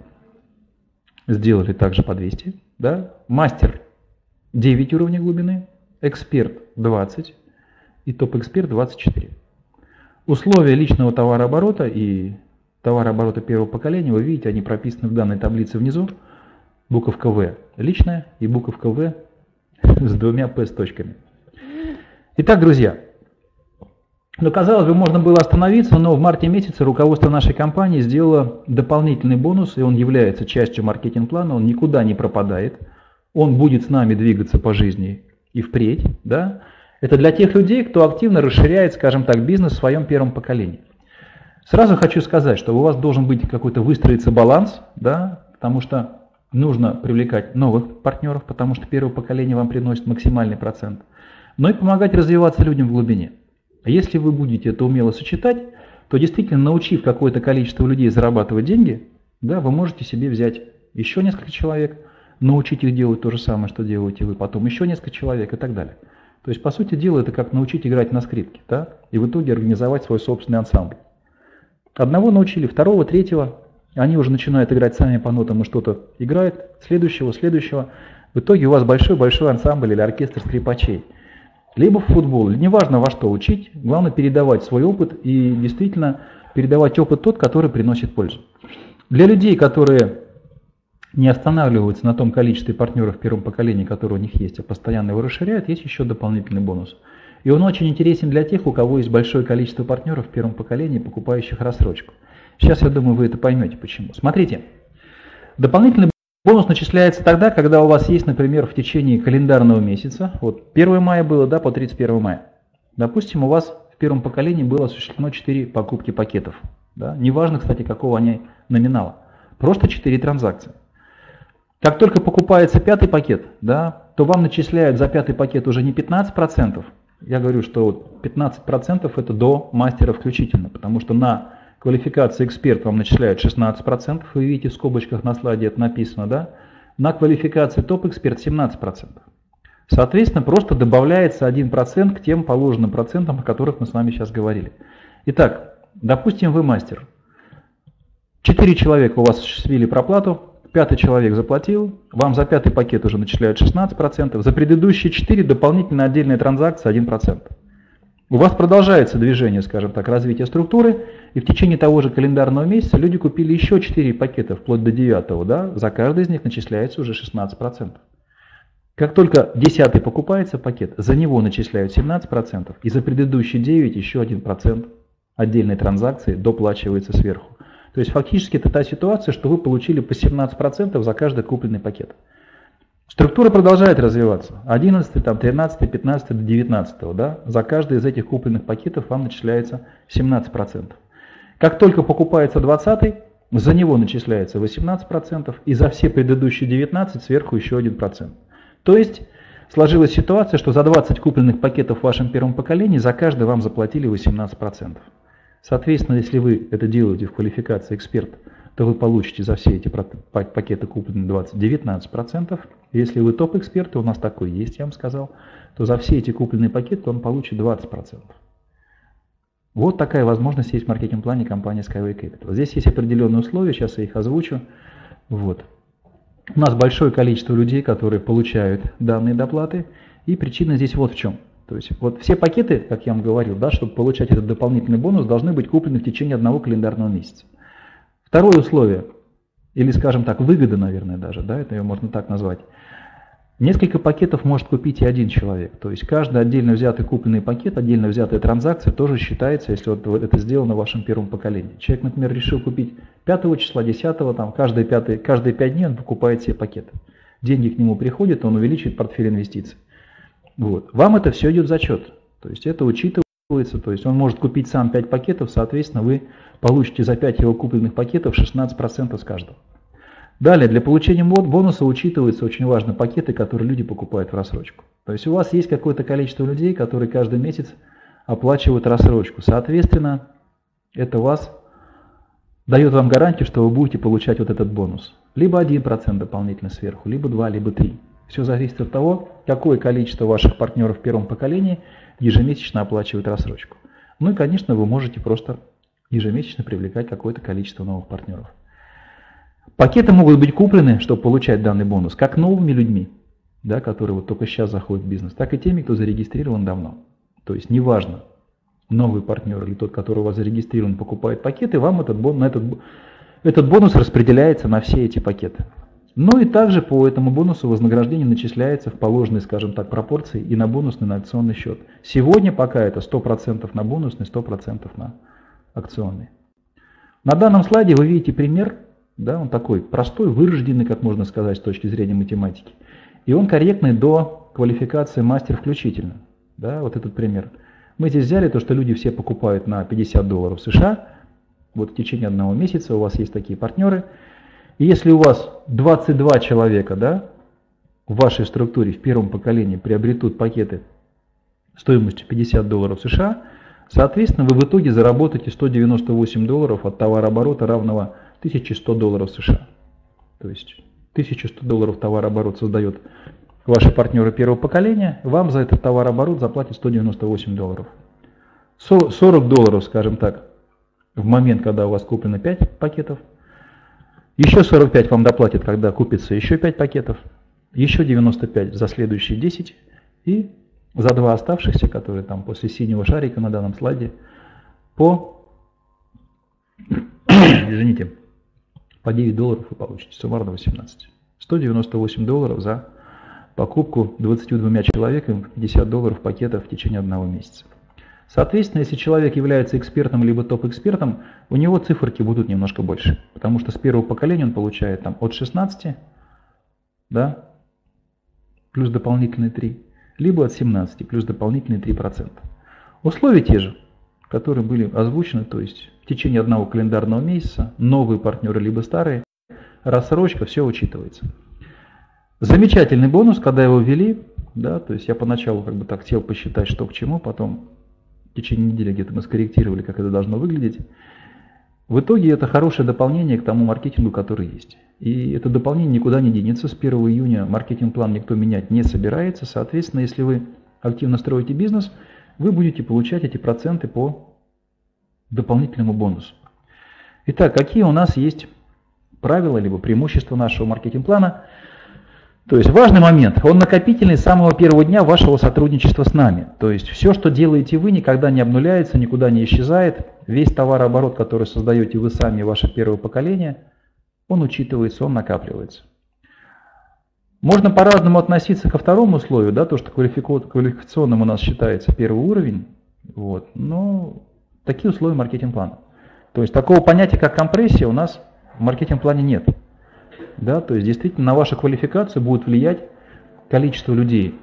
сделали также по 200. Да. Мастер 9 уровней глубины, эксперт 20 и топ-эксперт 24. Условия личного товарооборота и товарооборота первого поколения, вы видите, они прописаны в данной таблице внизу. Буковка В – личная и буковка В с двумя П с точками. Итак, друзья, ну, казалось бы, можно было остановиться, но в марте месяце руководство нашей компании сделало дополнительный бонус, и он является частью маркетинг-плана, он никуда не пропадает, он будет с нами двигаться по жизни и впредь, да? Это для тех людей, кто активно расширяет, скажем так, бизнес в своем первом поколении. Сразу хочу сказать, что у вас должен быть какой-то выстроиться баланс, да, потому что нужно привлекать новых партнеров, потому что первое поколение вам приносит максимальный процент, но и помогать развиваться людям в глубине. Если вы будете это умело сочетать, то действительно, научив какое-то количество людей зарабатывать деньги, да, вы можете себе взять еще несколько человек, научить их делать то же самое, что делаете вы, потом еще несколько человек и так далее. То есть, по сути дела, это как научить играть на скрипке, да, и в итоге организовать свой собственный ансамбль. Одного научили, второго, третьего, они уже начинают играть сами по нотам и что-то играют, следующего. В итоге у вас большой-большой ансамбль или оркестр скрипачей. Либо в футбол, неважно во что учить, главное передавать свой опыт и действительно передавать опыт тот, который приносит пользу. Для людей, которые не останавливаются на том количестве партнеров в первом поколении, которые у них есть, а постоянно его расширяют, есть еще дополнительный бонус. И он очень интересен для тех, у кого есть большое количество партнеров в первом поколении, покупающих рассрочку. Сейчас, я думаю, вы это поймете почему. Смотрите, дополнительный бонус начисляется тогда, когда у вас есть, например, в течение календарного месяца, вот 1 мая было, да, по 31 мая. Допустим, у вас в первом поколении было осуществлено 4 покупки пакетов. Да? Неважно, кстати, какого они номинала. Просто 4 транзакции. Как только покупается 5-й пакет, да, то вам начисляют за 5-й пакет уже не 15%. Я говорю, что 15% это до мастера включительно, потому что на квалификации эксперт вам начисляют 16%, вы видите в скобочках на слайде это написано, да? На квалификации топ-эксперт 17%. Соответственно, просто добавляется 1% к тем положенным процентам, о которых мы с вами сейчас говорили. Итак, допустим, вы мастер. 4 человека у вас осуществили проплату. 5-й человек заплатил, вам за 5-й пакет уже начисляют 16%, за предыдущие 4 дополнительно отдельная транзакция 1%. У вас продолжается движение, скажем так, развитие структуры, и в течение того же календарного месяца люди купили еще 4 пакета, вплоть до 9-го, да, за каждый из них начисляется уже 16%. Как только 10-й покупается пакет, за него начисляют 17%, и за предыдущие 9 еще 1% отдельной транзакции доплачивается сверху. То есть фактически это та ситуация, что вы получили по 17% за каждый купленный пакет. Структура продолжает развиваться. 11, там, 13, 15 до 19. Да? За каждый из этих купленных пакетов вам начисляется 17%. Как только покупается 20, за него начисляется 18%, и за все предыдущие 19 сверху еще 1%. То есть сложилась ситуация, что за 20 купленных пакетов в вашем первом поколении за каждый вам заплатили 18%. Соответственно, если вы это делаете в квалификации эксперт, то вы получите за все эти пакеты купленные 19%. Если вы топ-эксперт, у нас такой есть, я вам сказал, то за все эти купленные пакеты он получит 20%. Вот такая возможность есть в маркетинг-плане компании SkyWay Capital. Здесь есть определенные условия, сейчас я их озвучу. Вот. У нас большое количество людей, которые получают данные доплаты, и причина здесь вот в чем. То есть вот все пакеты, как я вам говорил, да, чтобы получать этот дополнительный бонус, должны быть куплены в течение одного календарного месяца. Второе условие, или, скажем так, выгода, наверное, даже, да, это ее можно так назвать. Несколько пакетов может купить и один человек. То есть каждый отдельно взятый купленный пакет, отдельно взятая транзакция тоже считается, если вот это сделано в вашем первом поколении. Человек, например, решил купить 5 числа, 10, там, каждые 5 дней он покупает себе пакеты. Деньги к нему приходят, он увеличивает портфель инвестиций. Вот. Вам это все идет в зачет, то есть это учитывается, то есть он может купить сам 5 пакетов, соответственно, вы получите за 5 его купленных пакетов 16% с каждого. Далее, для получения бонуса учитываются очень важные пакеты, которые люди покупают в рассрочку. То есть у вас есть какое-то количество людей, которые каждый месяц оплачивают рассрочку. Соответственно, это вас дает вам гарантию, что вы будете получать вот этот бонус. Либо 1% дополнительно сверху, либо 2, либо 3. Все зависит от того, какое количество ваших партнеров в первом поколении ежемесячно оплачивает рассрочку. Ну и, конечно, вы можете просто ежемесячно привлекать какое-то количество новых партнеров. Пакеты могут быть куплены, чтобы получать данный бонус, как новыми людьми, да, которые вот только сейчас заходят в бизнес, так и теми, кто зарегистрирован давно. То есть неважно, новый партнер или тот, который у вас зарегистрирован, покупает пакеты, вам этот бонус распределяется на все эти пакеты. Ну и также по этому бонусу вознаграждение начисляется в положенной, скажем так, пропорции и на бонусный, на акционный счет. Сегодня пока это 100% на бонусный, 100% на акционный. На данном слайде вы видите пример, да, он такой простой, вырожденный, как можно сказать, с точки зрения математики. И он корректный до квалификации мастер включительно. Да, вот этот пример. Мы здесь взяли то, что люди все покупают на $50 США. Вот в течение одного месяца у вас есть такие партнеры. И если у вас 22 человека, да, в вашей структуре в первом поколении приобретут пакеты стоимостью $50 США, соответственно, вы в итоге заработаете $198 от товарооборота, равного $1100 США. То есть $1100 товарооборот создает ваши партнеры первого поколения, вам за этот товарооборот заплатят $198. $40, скажем так, в момент, когда у вас куплено 5 пакетов. Еще 45 вам доплатят, когда купится еще 5 пакетов. Еще 95 за следующие 10. И за 2 оставшихся, которые там после синего шарика на данном слайде, по, извините, по $9 вы получите, суммарно 18. $198 за покупку 22 человеками $50 пакетов в течение одного месяца. Соответственно, если человек является экспертом либо топ-экспертом, у него циферки будут немножко больше. Потому что с первого поколения он получает там, от 16, да, плюс дополнительные 3, либо от 17 плюс дополнительные 3%. Условия те же, которые были озвучены, то есть в течение одного календарного месяца, новые партнеры либо старые, рассрочка, все учитывается. Замечательный бонус, когда его ввели, да, то есть я поначалу как бы так хотел посчитать, что к чему, потом в течение недели где-то мы скорректировали, как это должно выглядеть. В итоге это хорошее дополнение к тому маркетингу, который есть. И это дополнение никуда не денется. С 1 июня маркетинг-план никто менять не собирается. Соответственно, если вы активно строите бизнес, вы будете получать эти проценты по дополнительному бонусу. Итак, какие у нас есть правила, либо преимущества нашего маркетинг-плана? То есть важный момент, он накопительный с самого первого дня вашего сотрудничества с нами. То есть все, что делаете вы, никогда не обнуляется, никуда не исчезает. Весь товарооборот, который создаете вы сами и ваше первое поколение, он учитывается, он накапливается. Можно по-разному относиться ко второму условию, да, то, что квалификационным у нас считается первый уровень. Вот, но такие условия маркетинг-плана. То есть такого понятия, как компрессия, у нас в маркетинг-плане нет. Да, то есть действительно на вашу квалификацию будет влиять количество людей,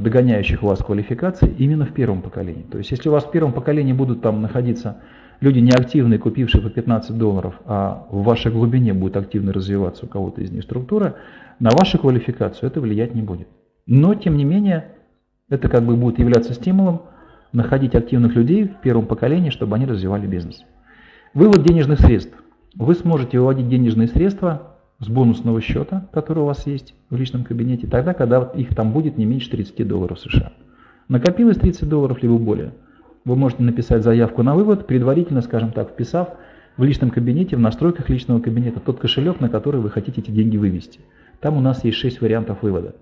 догоняющих вас квалификации именно в первом поколении. То есть если у вас в первом поколении будут там находиться люди неактивные, купившие по $15, а в вашей глубине будет активно развиваться у кого-то из них структура, на вашу квалификацию это влиять не будет. Но тем не менее это как бы будет являться стимулом находить активных людей в первом поколении, чтобы они развивали бизнес. Вывод денежных средств. Вы сможете выводить денежные средства с бонусного счета, который у вас есть в личном кабинете, тогда, когда их там будет не меньше $30 США. Накопилось $30 либо более, вы можете написать заявку на вывод, предварительно, скажем так, вписав в личном кабинете, в настройках личного кабинета тот кошелек, на который вы хотите эти деньги вывести. Там у нас есть 6 вариантов вывода.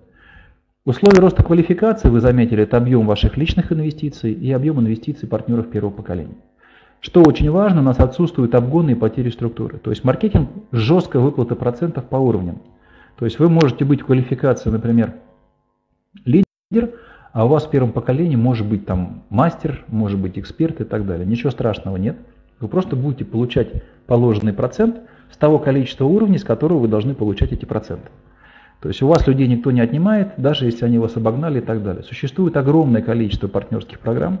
Условия роста квалификации, вы заметили, это объем ваших личных инвестиций и объем инвестиций партнеров первого поколения. Что очень важно, у нас отсутствуют обгоны и потери структуры. То есть маркетинг – жесткая выплата процентов по уровням. То есть вы можете быть в квалификации, например, лидер, а у вас в первом поколении может быть там мастер, может быть эксперт и так далее. Ничего страшного нет. Вы просто будете получать положенный процент с того количества уровней, с которого вы должны получать эти проценты. То есть у вас людей никто не отнимает, даже если они вас обогнали и так далее. Существует огромное количество партнерских программ,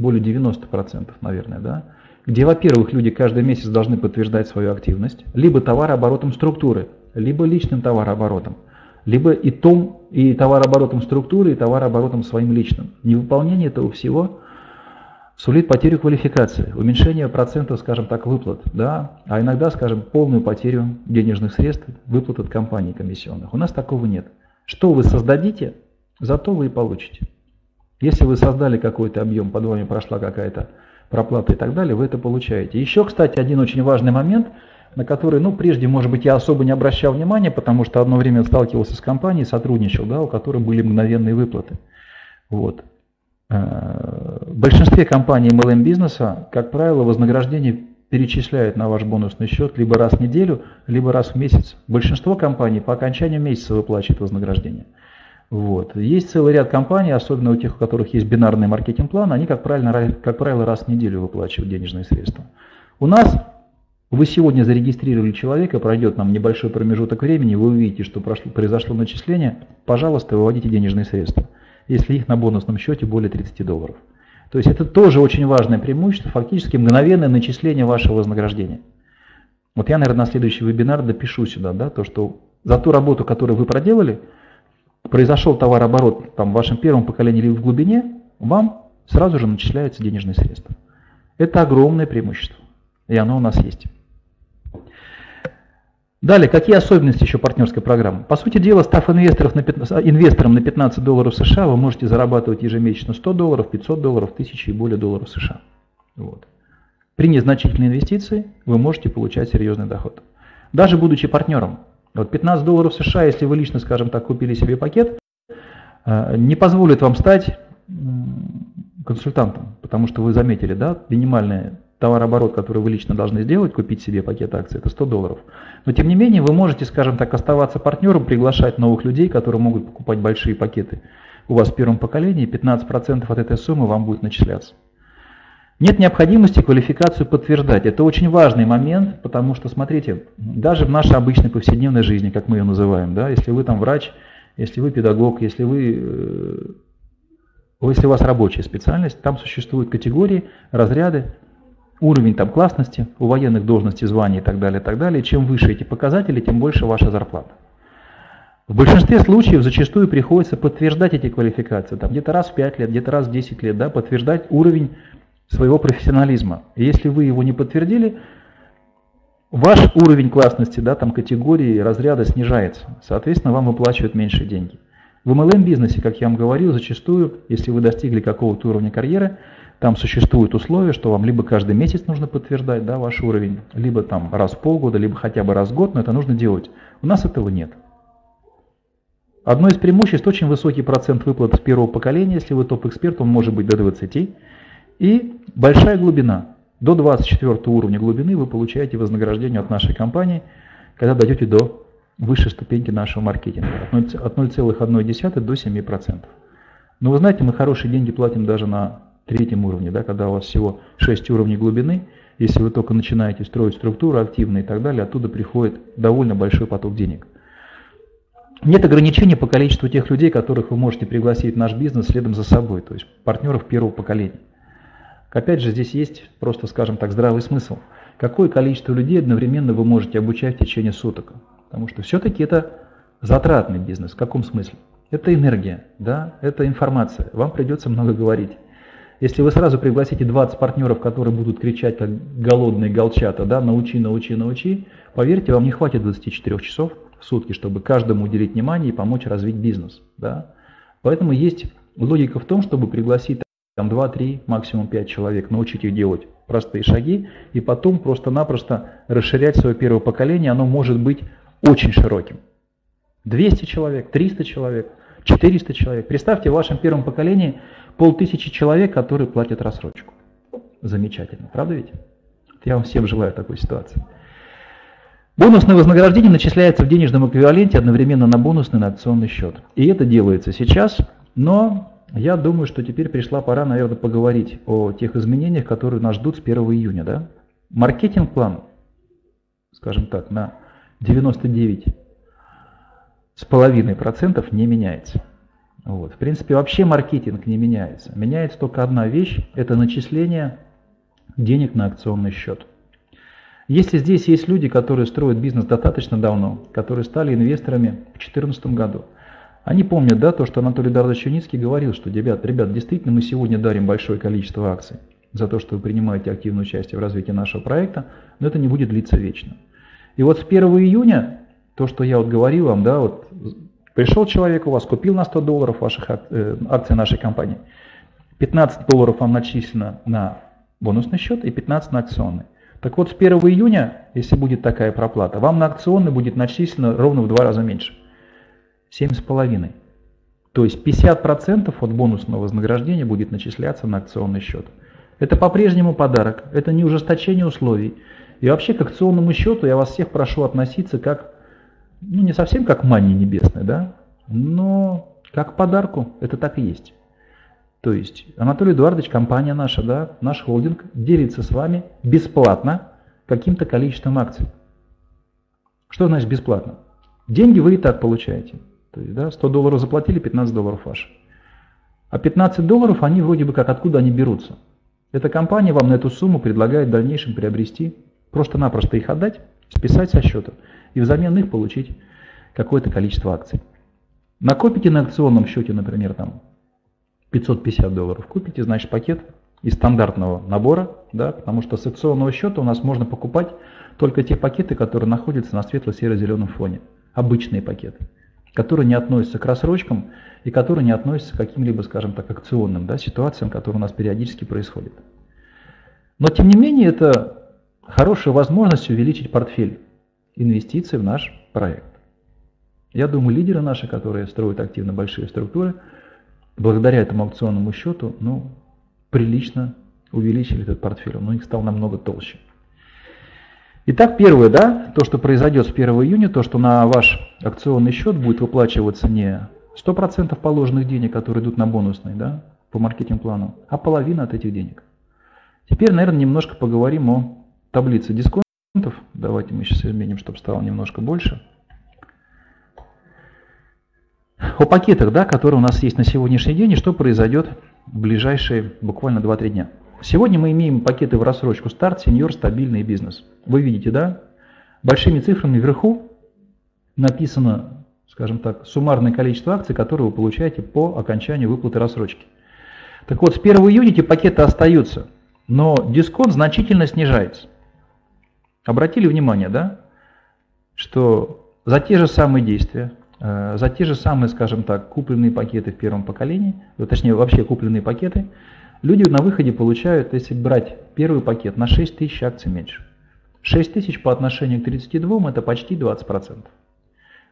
более 90%, наверное, да, где, во-первых, люди каждый месяц должны подтверждать свою активность, либо товарооборотом структуры, либо личным товарооборотом, либо и товарооборотом структуры, и товарооборотом своим личным. Невыполнение этого всего сулит потерю квалификации, уменьшение процентов, скажем так, выплат, да, а иногда, скажем, полную потерю денежных средств, выплат от компаний комиссионных. У нас такого нет. Что вы создадите, зато вы и получите. Если вы создали какой-то объем, под вами прошла какая-то проплата и так далее, вы это получаете. Еще, кстати, один очень важный момент, на который, ну, прежде, может быть, я особо не обращал внимания, потому что одно время сталкивался с компанией, сотрудничал, да, у которой были мгновенные выплаты. Вот. В большинстве компаний MLM-бизнеса, как правило, вознаграждение перечисляют на ваш бонусный счет либо раз в неделю, либо раз в месяц. Большинство компаний по окончанию месяца выплачивают вознаграждение. Вот. Есть целый ряд компаний, особенно у тех, у которых есть бинарный маркетинг-план, они, как правило, раз в неделю выплачивают денежные средства. У нас вы сегодня зарегистрировали человека, пройдет нам небольшой промежуток времени, вы увидите, что произошло начисление, пожалуйста, выводите денежные средства, если их на бонусном счете более $30. То есть это тоже очень важное преимущество, фактически мгновенное начисление вашего вознаграждения. Вот я, наверное, на следующий вебинар допишу сюда, да, то, что за ту работу, которую вы проделали, произошел товарооборот там, в вашем первом поколении или в глубине, вам сразу же начисляются денежные средства. Это огромное преимущество, и оно у нас есть. Далее, какие особенности еще партнерской программы? По сути дела, став инвестором на $15 США, вы можете зарабатывать ежемесячно $100, $500, 1000 и более долларов США. Вот. При незначительной инвестиции вы можете получать серьезный доход. даже будучи партнером. Вот $15 США, если вы лично, скажем так, купили себе пакет, не позволит вам стать консультантом, потому что вы заметили, да, минимальный товарооборот, который вы лично должны сделать, купить себе пакет акций, это $100. Но тем не менее вы можете, скажем так, оставаться партнером, приглашать новых людей, которые могут покупать большие пакеты. У вас в первом поколении 15% от этой суммы вам будет начисляться. Нет необходимости квалификацию подтверждать. Это очень важный момент, потому что, смотрите, даже в нашей обычной повседневной жизни, как мы ее называем, да, если вы там врач, если вы педагог, если у вас рабочая специальность, там существуют категории, разряды, уровень там классности, у военных должностей, званий и так далее, и так далее. Чем выше эти показатели, тем больше ваша зарплата. В большинстве случаев зачастую приходится подтверждать эти квалификации, там где-то раз в 5 лет, где-то раз в 10 лет, да, подтверждать уровень своего профессионализма. И если вы его не подтвердили, ваш уровень классности, да, там категории, разряда снижается. Соответственно, вам выплачивают меньше деньги. В MLM-бизнесе, как я вам говорил, зачастую, если вы достигли какого-то уровня карьеры, там существуют условия, что вам либо каждый месяц нужно подтверждать, да, ваш уровень, либо там раз в полгода, либо хотя бы раз в год, но это нужно делать. У нас этого нет. Одно из преимуществ – очень высокий процент выплат с первого поколения. Если вы топ-эксперт, он может быть до 20%. И большая глубина. До 24 уровня глубины вы получаете вознаграждение от нашей компании, когда дойдете до высшей ступеньки нашего маркетинга. От 0,1 до 7%. Но вы знаете, мы хорошие деньги платим даже на третьем уровне, да, когда у вас всего 6 уровней глубины. Если вы только начинаете строить структуру активно и так далее, оттуда приходит довольно большой поток денег. Нет ограничений по количеству тех людей, которых вы можете пригласить в наш бизнес следом за собой, то есть партнеров первого поколения. Опять же, здесь есть просто, скажем так, здравый смысл. Какое количество людей одновременно вы можете обучать в течение суток? Потому что все-таки это затратный бизнес. В каком смысле? Это энергия, да? Это информация. Вам придется много говорить. Если вы сразу пригласите 20 партнеров, которые будут кричать, как голодные голчата, да, научи, научи, научи, поверьте, вам не хватит 24 часов в сутки, чтобы каждому уделить внимание и помочь развить бизнес. Да? Поэтому есть логика в том, чтобы пригласить там 2-3, максимум 5 человек, научить их делать простые шаги, и потом просто-напросто расширять свое первое поколение, оно может быть очень широким. 200 человек, 300 человек, 400 человек. Представьте, в вашем первом поколении 5000 человек, которые платят рассрочку. Замечательно, правда ведь? Я вам всем желаю такой ситуации. Бонусное вознаграждение начисляется в денежном эквиваленте одновременно на бонусный и на акционный счет. И это делается сейчас, но... Я думаю, что теперь пришла пора, наверное, поговорить о тех изменениях, которые нас ждут с 1 июня. Да? Маркетинг-план, скажем так, на 99,5% не меняется. Вот. В принципе, вообще маркетинг не меняется. Меняется только одна вещь – это начисление денег на акционный счет. Если здесь есть люди, которые строят бизнес достаточно давно, которые стали инвесторами в 2014 году, они помнят, да, то, что Анатолий Дородович Юницкий говорил, что, ребят, действительно, мы сегодня дарим большое количество акций за то, что вы принимаете активное участие в развитии нашего проекта, но это не будет длиться вечно. И вот с 1 июня, то, что я вот говорил вам, да, вот пришел человек у вас, купил на $100 ваших акций нашей компании, $15 вам начислено на бонусный счет и 15 на акционный. Так вот, с 1 июня, если будет такая проплата, вам на акционный будет начислено ровно в 2 раза меньше. 7,5. То есть 50% от бонусного вознаграждения будет начисляться на акционный счет. Это по-прежнему подарок, это не ужесточение условий. И вообще к акционному счету я вас всех прошу относиться как, ну не совсем как манне небесной, да, но как подарку, это так и есть. То есть Анатолий Эдуардович, компания наша, да, наш холдинг делится с вами бесплатно каким-то количеством акций. Что значит бесплатно? Деньги вы и так получаете. То есть, да, $100 заплатили, $15 ваши. А $15 они вроде бы как, откуда они берутся? Эта компания вам на эту сумму предлагает в дальнейшем приобрести, просто-напросто их отдать, списать со счета и взамен их получить какое-то количество акций. Накопите на акционном счете, например, там $550, купите, значит, пакет из стандартного набора, да, потому что с акционного счета у нас можно покупать только те пакеты, которые находятся на светло-серо-зеленом фоне, обычные пакеты, которые не относятся к рассрочкам и которые не относятся к каким-либо, скажем так, акционным, да, ситуациям, которые у нас периодически происходят. Но, тем не менее, это хорошая возможность увеличить портфель инвестиций в наш проект. Я думаю, лидеры наши, которые строят активно большие структуры, благодаря этому акционному счету, ну, прилично увеличили этот портфель, но их стал намного толще. Итак, первое, да, то, что произойдет с 1 июня, то, что на ваш акционный счет будет выплачиваться не 100% положенных денег, которые идут на бонусный, да, по маркетинг-плану, а половина от этих денег. Теперь, наверное, немножко поговорим о таблице дисконтов. Давайте мы сейчас изменим, чтобы стало немножко больше. О пакетах, да, которые у нас есть на сегодняшний день и что произойдет в ближайшие буквально 2-3 дня. Сегодня мы имеем пакеты в рассрочку старт, сеньор, стабильный бизнес. Вы видите, да? Большими цифрами вверху написано, скажем так, суммарное количество акций, которые вы получаете по окончанию выплаты рассрочки. Так вот, с 1 июня эти пакеты остаются, но дисконт значительно снижается. Обратили внимание, да? Что за те же самые действия, за те же самые, скажем так, купленные пакеты в первом поколении, точнее, вообще купленные пакеты, люди на выходе получают, если брать первый пакет, на 6 тысяч акций меньше. 6 тысяч по отношению к 32 – это почти 20%.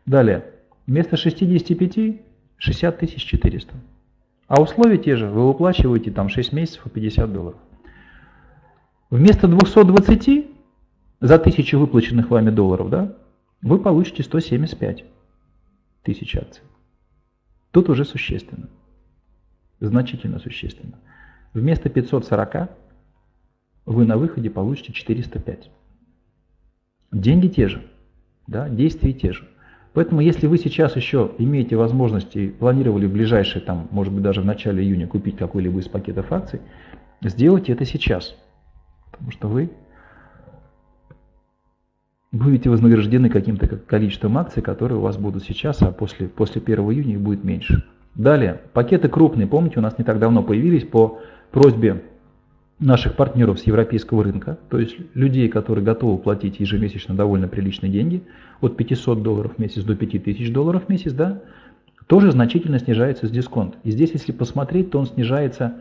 Далее, вместо 65 – 60 400. А условия те же, вы выплачиваете там 6 месяцев по $50. Вместо 220 за 1000 выплаченных вами долларов, да, вы получите 175 тысяч акций. Тут уже существенно, значительно существенно. Вместо 540 вы на выходе получите 405. Деньги те же, да, действия те же. Поэтому если вы сейчас еще имеете возможность и планировали в ближайшие, там, может быть, даже в начале июня купить какой-либо из пакетов акций, сделайте это сейчас. Потому что вы будете вознаграждены каким-то количеством акций, которые у вас будут сейчас, а после 1 июня их будет меньше. Далее, пакеты крупные, помните, у нас не так давно появились по просьбе наших партнеров с европейского рынка, то есть людей, которые готовы платить ежемесячно довольно приличные деньги, от $500 в месяц до $5000 в месяц, да, тоже значительно снижается с дисконт. И здесь, если посмотреть, то он снижается,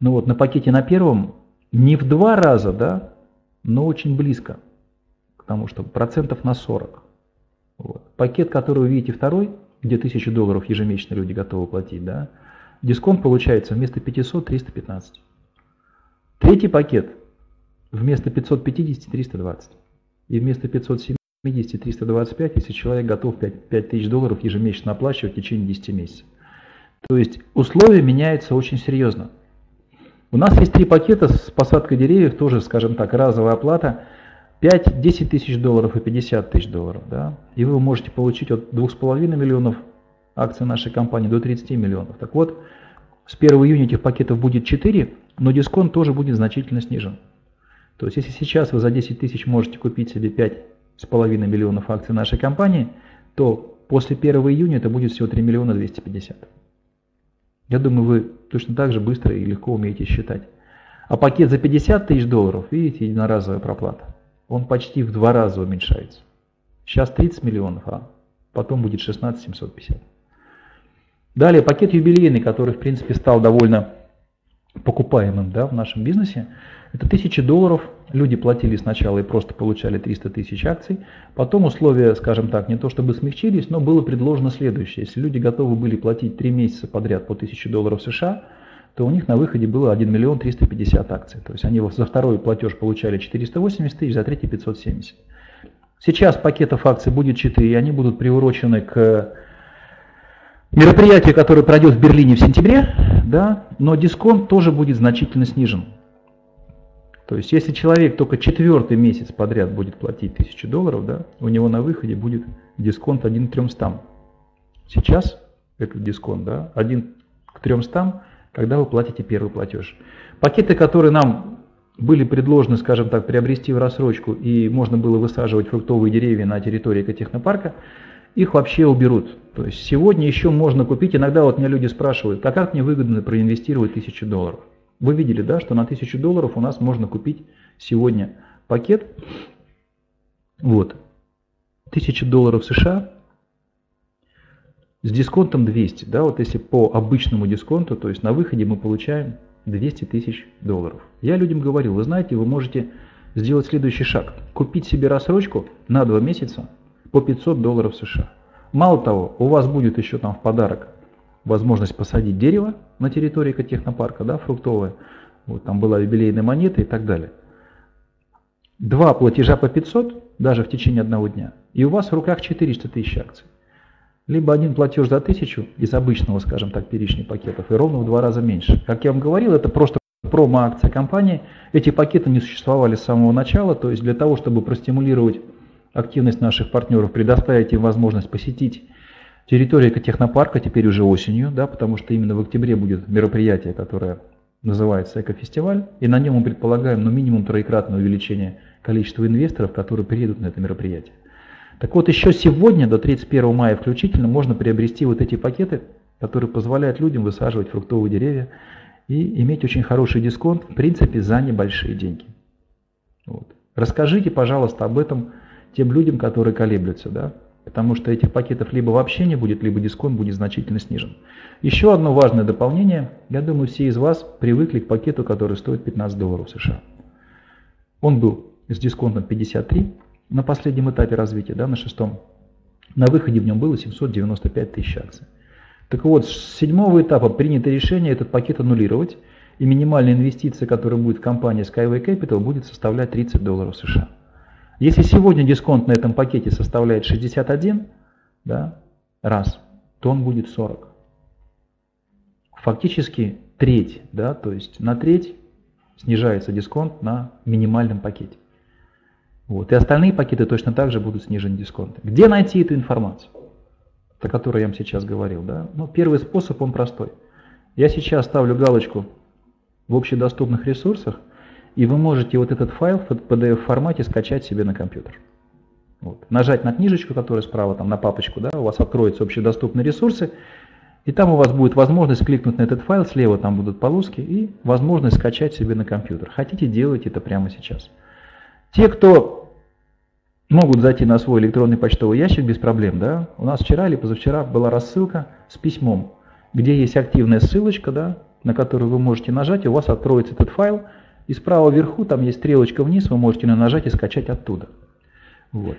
ну вот, на пакете на первом не в 2 раза, да, но очень близко, потому что процентов на 40. Вот. Пакет, который вы видите второй, где $1000 ежемесячно люди готовы платить, да, дисконт получается вместо 500 – 315. Третий пакет вместо 550 – 320. И вместо 570 – 325, если человек готов $5000 ежемесячно оплачивать в течение 10 месяцев. То есть условия меняются очень серьезно. У нас есть 3 пакета с посадкой деревьев, тоже, скажем так, разовая оплата. 5, 10 тысяч долларов и $50 000, да, и вы можете получить от 2,5 миллионов акций нашей компании до 30 миллионов. Так вот, с 1 июня этих пакетов будет 4, но дисконт тоже будет значительно снижен. То есть, если сейчас вы за 10 тысяч можете купить себе 5,5 миллионов акций нашей компании, то после 1 июня это будет всего 3 миллиона 250. Я думаю, вы точно так же быстро и легко умеете считать. А пакет за $50 000, видите, единоразовая проплата. Он почти в 2 раза уменьшается. Сейчас 30 миллионов, а потом будет 16 750. Далее, пакет юбилейный, который, в принципе, стал довольно покупаемым, да, в нашем бизнесе. Это $1000. Люди платили сначала и просто получали 300 тысяч акций. Потом условия, скажем так, не то чтобы смягчились, но было предложено следующее. Если люди готовы были платить 3 месяца подряд по $1000 США, то у них на выходе было 1 миллион 350 акций. То есть они за второй платеж получали 480 тысяч, за третий 570. Сейчас пакетов акций будет 4, и они будут приурочены к мероприятию, которое пройдет в Берлине в сентябре, да, но дисконт тоже будет значительно снижен. То есть если человек только четвертый месяц подряд будет платить $1000, да, у него на выходе будет дисконт 1 к 300. Сейчас этот дисконт, да, 1 к 300, когда вы платите первый платеж. Пакеты, которые нам были предложены, скажем так, приобрести в рассрочку, и можно было высаживать фруктовые деревья на территории экотехнопарка, их вообще уберут. То есть сегодня еще можно купить. Иногда вот мне люди спрашивают, а как мне выгодно проинвестировать $1000? Вы видели, да, что на $1000 у нас можно купить сегодня пакет. Вот. $1000 США с дисконтом 200. Да, вот если по обычному дисконту, то есть на выходе мы получаем $200 тысяч. Я людям говорил, вы знаете, вы можете сделать следующий шаг. Купить себе рассрочку на 2 месяца по $500 США. Мало того, у вас будет еще там в подарок возможность посадить дерево на территории экотехнопарка, да, фруктовое. Вот, там была юбилейная монета и так далее. 2 платежа по 500 даже в течение одного дня. И у вас в руках 400 тысяч акций. Либо 1 платеж за 1000 из обычного, скажем так, перечня пакетов, и ровно в 2 раза меньше. Как я вам говорил, это просто промо-акция компании. Эти пакеты не существовали с самого начала. То есть для того, чтобы простимулировать активность наших партнеров, предоставить им возможность посетить территорию экотехнопарка теперь уже осенью, да, потому что именно в октябре будет мероприятие, которое называется «Экофестиваль», и на нем мы предполагаем минимум 3-кратное увеличение количества инвесторов, которые приедут на это мероприятие. Так вот, еще сегодня, до 31 мая включительно, можно приобрести вот эти пакеты, которые позволяют людям высаживать фруктовые деревья и иметь очень хороший дисконт, в принципе, за небольшие деньги. Вот. Расскажите, пожалуйста, об этом тем людям, которые колеблются, да? Потому что этих пакетов либо вообще не будет, либо дисконт будет значительно снижен. Еще одно важное дополнение. Я думаю, все из вас привыкли к пакету, который стоит $15 США. Он был с дисконтом 53 на последнем этапе развития, да, на 6-м. На выходе в нем было 795 тысяч акций. Так вот, с 7-го этапа принято решение этот пакет аннулировать, и минимальная инвестиция, которая будет в компании SkyWay Capital, будет составлять $30 США. Если сегодня дисконт на этом пакете составляет 61 раз, то он будет 40. Фактически треть, да, то есть на треть снижается дисконт на минимальном пакете. Вот. И остальные пакеты точно так же будут снижены дисконты. Где найти эту информацию, о которой я вам сейчас говорил? Да? Ну, первый способ, он простой. Я сейчас ставлю галочку в общедоступных ресурсах, и вы можете вот этот файл в PDF-формате скачать себе на компьютер. Вот. Нажать на книжечку, которая справа, там, на папочку, да, у вас откроются общедоступные ресурсы, и там у вас будет возможность кликнуть на этот файл, слева там будут полоски, и возможность скачать себе на компьютер. Хотите, делайте это прямо сейчас. Те, кто могут зайти на свой электронный почтовый ящик без проблем, да, у нас вчера или позавчера была рассылка с письмом, где есть активная ссылочка, да, на которую вы можете нажать, и у вас откроется этот файл, и справа вверху там есть стрелочка вниз, вы можете на нее нажать и скачать оттуда. Вот.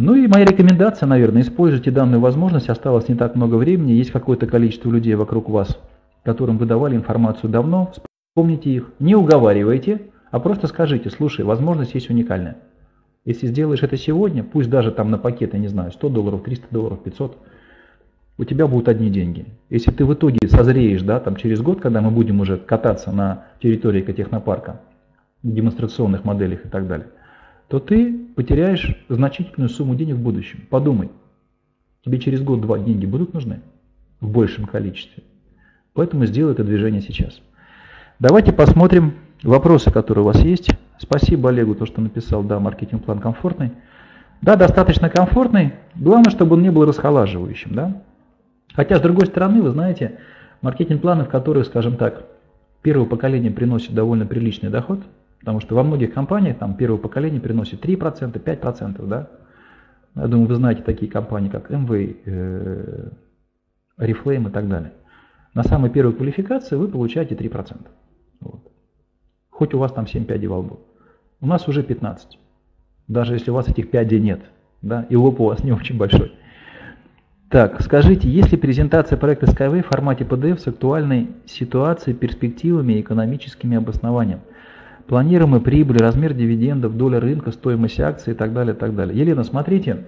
Ну и моя рекомендация, наверное, используйте данную возможность, осталось не так много времени, есть какое-то количество людей вокруг вас, которым вы давали информацию давно, вспомните их, не уговаривайте, а просто скажите, слушай, возможность есть уникальная. Если сделаешь это сегодня, пусть даже там на пакеты, не знаю, $100, $300, 500, у тебя будут одни деньги. Если ты в итоге созреешь, да, там через год, когда мы будем уже кататься на территории экотехнопарка, демонстрационных моделях и так далее, то ты потеряешь значительную сумму денег в будущем. Подумай, тебе через год-два деньги будут нужны в большем количестве. Поэтому сделай это движение сейчас. Давайте посмотрим вопросы, которые у вас есть. Спасибо Олегу, то, что написал, да, маркетинг-план комфортный. Да, достаточно комфортный, главное, чтобы он не был расхолаживающим, да. Хотя, с другой стороны, вы знаете, маркетинг-планы, в которых, скажем так, первое поколение приносит довольно приличный доход, потому что во многих компаниях там первое поколение приносит 3%, 5%, да. Я думаю, вы знаете такие компании, как MV, Reflame и так далее. На самой первой квалификации вы получаете 3%. Вот. Хоть у вас там 7 пядей во лбу. У нас уже 15. Даже если у вас этих пядей нет, да, и лоб у вас не очень большой. Так, скажите, есть ли презентация проекта SkyWay в формате PDF с актуальной ситуацией, перспективами и экономическими обоснованиями? Планируемая прибыль, размер дивидендов, доля рынка, стоимость акций и так далее, так далее. Елена, смотрите,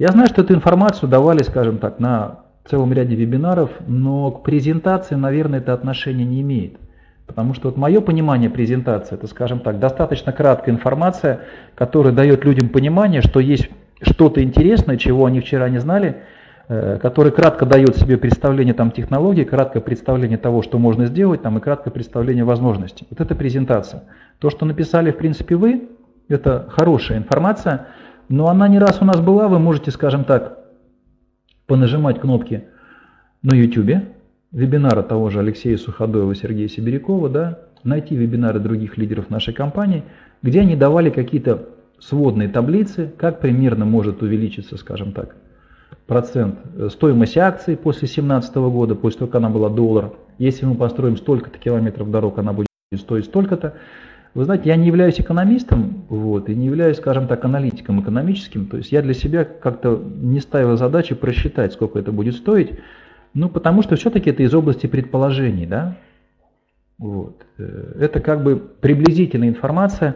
я знаю, что эту информацию давали, скажем так, на целом ряде вебинаров, но к презентации, наверное, это отношение не имеет. Потому что вот мое понимание презентации, это, скажем так, достаточно краткая информация, которая дает людям понимание, что есть что-то интересное, чего они вчера не знали, который кратко дает себе представление там, технологии, краткое представление того, что можно сделать, там, и краткое представление возможностей. Вот это презентация. То, что написали, в принципе, вы, это хорошая информация, но она не раз у нас была, вы можете, скажем так, понажимать кнопки на YouTube, вебинара того же Алексея Суходоева, Сергея Сибирякова, да, найти вебинары других лидеров нашей компании, где они давали какие-то сводные таблицы, как примерно может увеличиться, скажем так, процент стоимости акций после 2017 года, после того, как она была $1. Если мы построим столько-то километров дорог, она будет стоить столько-то. Вы знаете, я не являюсь экономистом, вот, и не являюсь, скажем так, аналитиком экономическим. То есть я для себя как-то не ставил задачи просчитать, сколько это будет стоить. Ну, потому что все-таки это из области предположений, да. Вот. Это как бы приблизительная информация.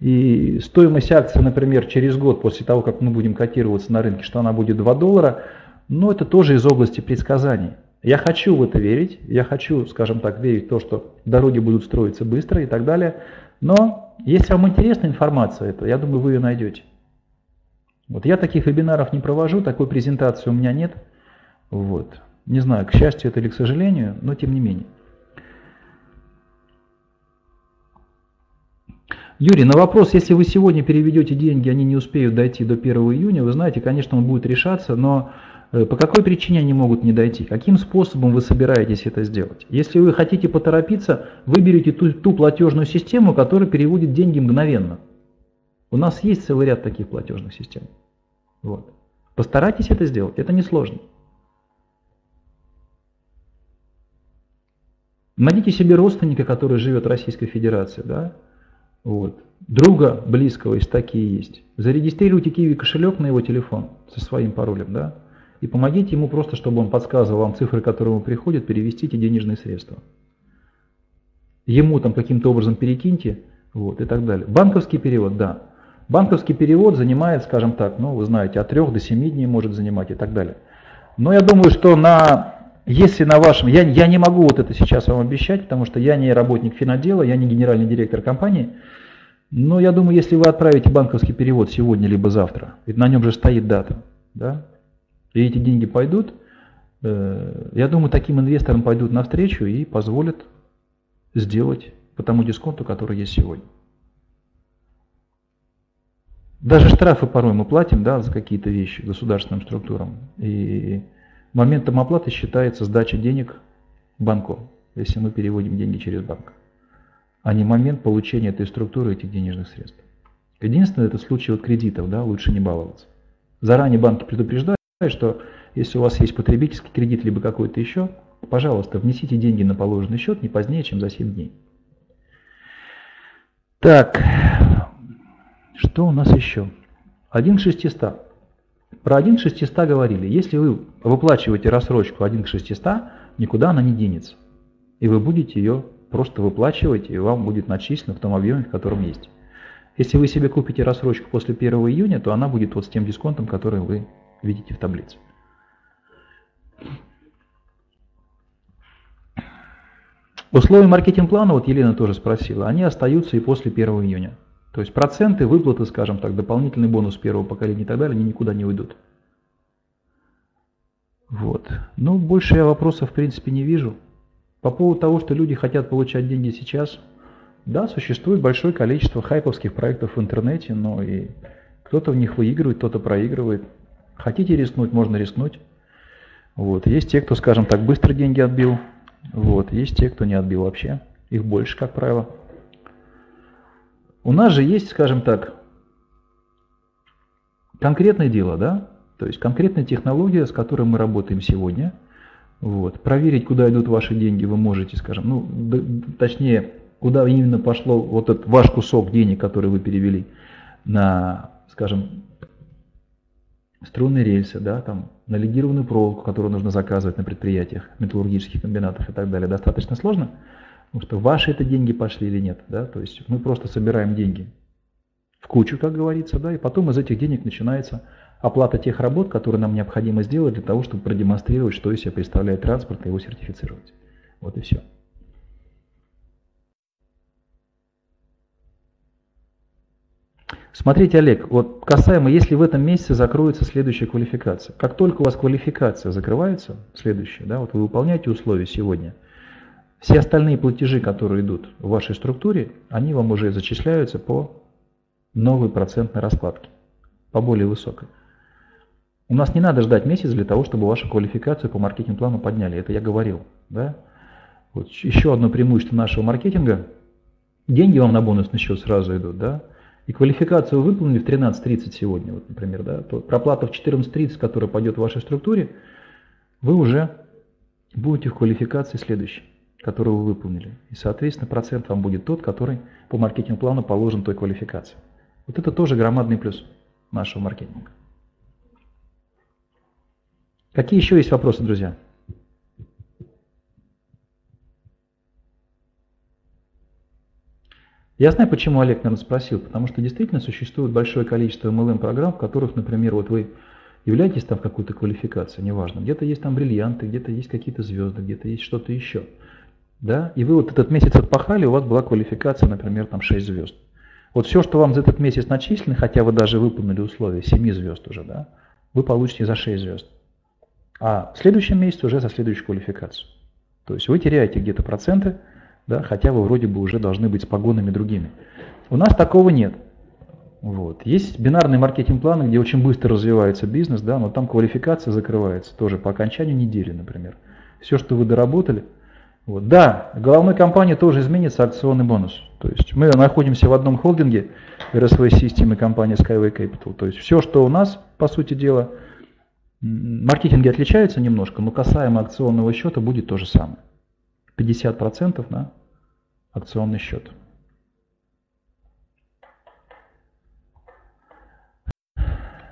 И стоимость акции, например, через год после того, как мы будем котироваться на рынке, что она будет $2, но это тоже из области предсказаний. Я хочу в это верить, я хочу, скажем так, верить в то, что дороги будут строиться быстро и так далее. Но если вам интересна информация, то я думаю, вы ее найдете. Вот я таких вебинаров не провожу, такой презентации у меня нет. Вот. Не знаю, к счастью это или к сожалению, но тем не менее. Юрий, на вопрос, если вы сегодня переведете деньги, они не успеют дойти до 1 июня, вы знаете, конечно, он будет решаться, но по какой причине они могут не дойти? Каким способом вы собираетесь это сделать? Если вы хотите поторопиться, выберите ту платежную систему, которая переводит деньги мгновенно. У нас есть целый ряд таких платежных систем. Вот. Постарайтесь это сделать, это несложно. Найдите себе родственника, который живет в Российской Федерации, да? Вот. Друга близкого, если такие есть. Зарегистрируйте Kiwi кошелек на его телефон со своим паролем, да, и помогите ему просто, чтобы он подсказывал вам цифры, которые ему приходят, перевести эти денежные средства. Ему там каким-то образом перекиньте, вот, и так далее. Банковский перевод, да. Банковский перевод занимает, скажем так, ну, вы знаете, от 3 до 7 дней может занимать и так далее. Но я думаю, что если на вашем... Я не могу вот это сейчас вам обещать, потому что я не работник финотдела, я не генеральный директор компании. Но я думаю, если вы отправите банковский перевод сегодня либо завтра, ведь на нем же стоит дата, да, и эти деньги пойдут, я думаю, таким инвесторам пойдут навстречу и позволят сделать по тому дисконту, который есть сегодня. Даже штрафы порой мы платим, да, за какие-то вещи государственным структурам. И моментом оплаты считается сдача денег банку, если мы переводим деньги через банк, а не момент получения этой структуры, этих денежных средств. Единственное, это случай вот кредитов, да, лучше не баловаться. Заранее банки предупреждают, что если у вас есть потребительский кредит, либо какой-то еще, пожалуйста, внесите деньги на положенный счет не позднее, чем за 7 дней. Так, что у нас еще? 1 к 600. Про 1 к 600 говорили. Если вы выплачиваете рассрочку 1 к 600, никуда она не денется. И вы будете ее просто выплачивать, и вам будет начислено в том объеме, в котором есть. Если вы себе купите рассрочку после 1 июня, то она будет вот с тем дисконтом, который вы видите в таблице. Условия маркетинг-плана, вот Елена тоже спросила, они остаются и после 1 июня. То есть проценты, выплаты, скажем так, дополнительный бонус первого поколения и так далее, они никуда не уйдут. Вот. Ну, больше я вопросов, в принципе, не вижу. По поводу того, что люди хотят получать деньги сейчас, да, существует большое количество хайповских проектов в интернете, но и кто-то в них выигрывает, кто-то проигрывает. Хотите рискнуть, можно рискнуть. Вот. Есть те, кто, скажем так, быстро деньги отбил, вот. Есть те, кто не отбил вообще, их больше, как правило. У нас же есть, скажем так, конкретное дело, да? То есть конкретная технология, с которой мы работаем сегодня. Вот. Проверить, куда идут ваши деньги, вы можете, скажем, точнее, куда именно пошло вот этот ваш кусок денег, который вы перевели на, скажем, струнные рельсы, да, там, на легированную проволоку, которую нужно заказывать на предприятиях, металлургических комбинатах и так далее, достаточно сложно, потому что ваши это деньги пошли или нет, да, то есть мы просто собираем деньги в кучу, как говорится, да, и потом из этих денег начинается оплата тех работ, которые нам необходимо сделать для того, чтобы продемонстрировать, что из себя представляет транспорт и его сертифицировать. Вот и все. Смотрите, Олег, вот касаемо, если в этом месяце закроется следующая квалификация. Как только у вас квалификация закрывается, следующая, да, вот вы выполняете условия сегодня, все остальные платежи, которые идут в вашей структуре, они вам уже зачисляются по новой процентной раскладке, по более высокой. У нас не надо ждать месяц для того, чтобы вашу квалификацию по маркетинг-плану подняли. Это я говорил, да? Вот еще одно преимущество нашего маркетинга. Деньги вам на бонусный счет сразу идут, да? И квалификацию вы выполнили в 13:30 сегодня, вот, например, да, то проплата в 14:30, которая пойдет в вашей структуре, вы уже будете в квалификации следующей, которую вы выполнили. И, соответственно, процент вам будет тот, который по маркетинг-плану положен той квалификации. Вот это тоже громадный плюс нашего маркетинга. Какие еще есть вопросы, друзья? Я знаю, почему Олег, наверное, спросил, потому что действительно существует большое количество MLM-программ, в которых, например, вот вы являетесь там какой-то квалификацией, неважно, где-то есть там бриллианты, где-то есть какие-то звезды, где-то есть что-то еще, да, и вы вот этот месяц отпахали, у вас была квалификация, например, там 6 звезд. Вот все, что вам за этот месяц начислено, хотя вы даже выполнили условия 7 звезд уже, да, вы получите за 6 звезд, а в следующем месяце уже за следующую квалификацию. То есть вы теряете где-то проценты, да, хотя вы вроде бы уже должны быть с погонами другими. У нас такого нет. Вот. Есть бинарные маркетинг-планы, где очень быстро развивается бизнес, да, но там квалификация закрывается тоже по окончанию недели, например. Все, что вы доработали. Вот. Да, в головной компании тоже изменится акционный бонус. То есть мы находимся в одном холдинге RSV System и компании SkyWay Capital. То есть все, что у нас, по сути дела, маркетинги отличаются немножко, но касаемо акционного счета будет то же самое. 50% на акционный счет.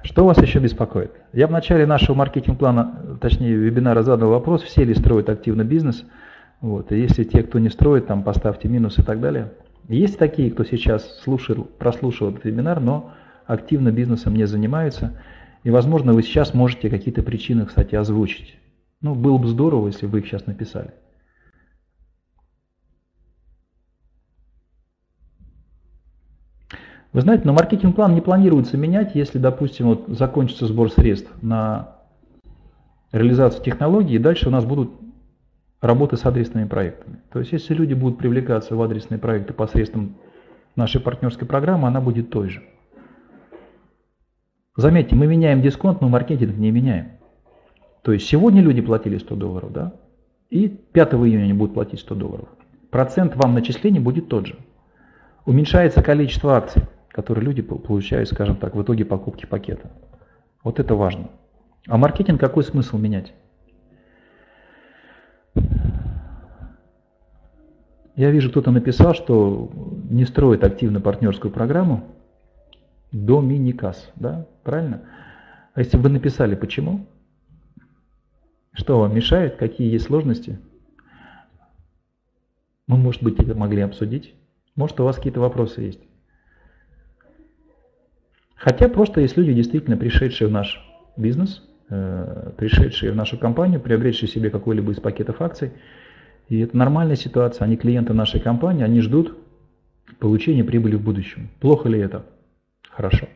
Что вас еще беспокоит? Я в начале нашего маркетинг-плана, точнее вебинара, задал вопрос, все ли строят активно бизнес. Вот. И если те, кто не строит, там поставьте минус и так далее. Есть такие, кто сейчас прослушал этот вебинар, но активно бизнесом не занимаются. И, возможно, вы сейчас можете какие-то причины, кстати, озвучить. Ну, было бы здорово, если бы их сейчас написали. Вы знаете, но маркетинг-план не планируется менять, если, допустим, вот закончится сбор средств на реализацию технологии, и дальше у нас будут работы с адресными проектами. То есть, если люди будут привлекаться в адресные проекты посредством нашей партнерской программы, она будет той же. Заметьте, мы меняем дисконт, но маркетинг не меняем. То есть, сегодня люди платили $100, да, и 5 июня они будут платить $100. Процент вам начислений будет тот же. Уменьшается количество акций, которые люди получают, скажем так, в итоге покупки пакета. Вот это важно. А маркетинг какой смысл менять? Я вижу, кто-то написал, что не строит активно партнерскую программу до мини-касс, да? Правильно? А если бы вы написали, почему? Что вам мешает? Какие есть сложности? Мы, может быть, это могли обсудить. Может, у вас какие-то вопросы есть. Хотя просто есть люди, действительно пришедшие в наш бизнес, пришедшие в нашу компанию, приобретшие себе какой-либо из пакетов акций. И это нормальная ситуация. Они клиенты нашей компании, они ждут получения прибыли в будущем. Плохо ли это? Хорошо.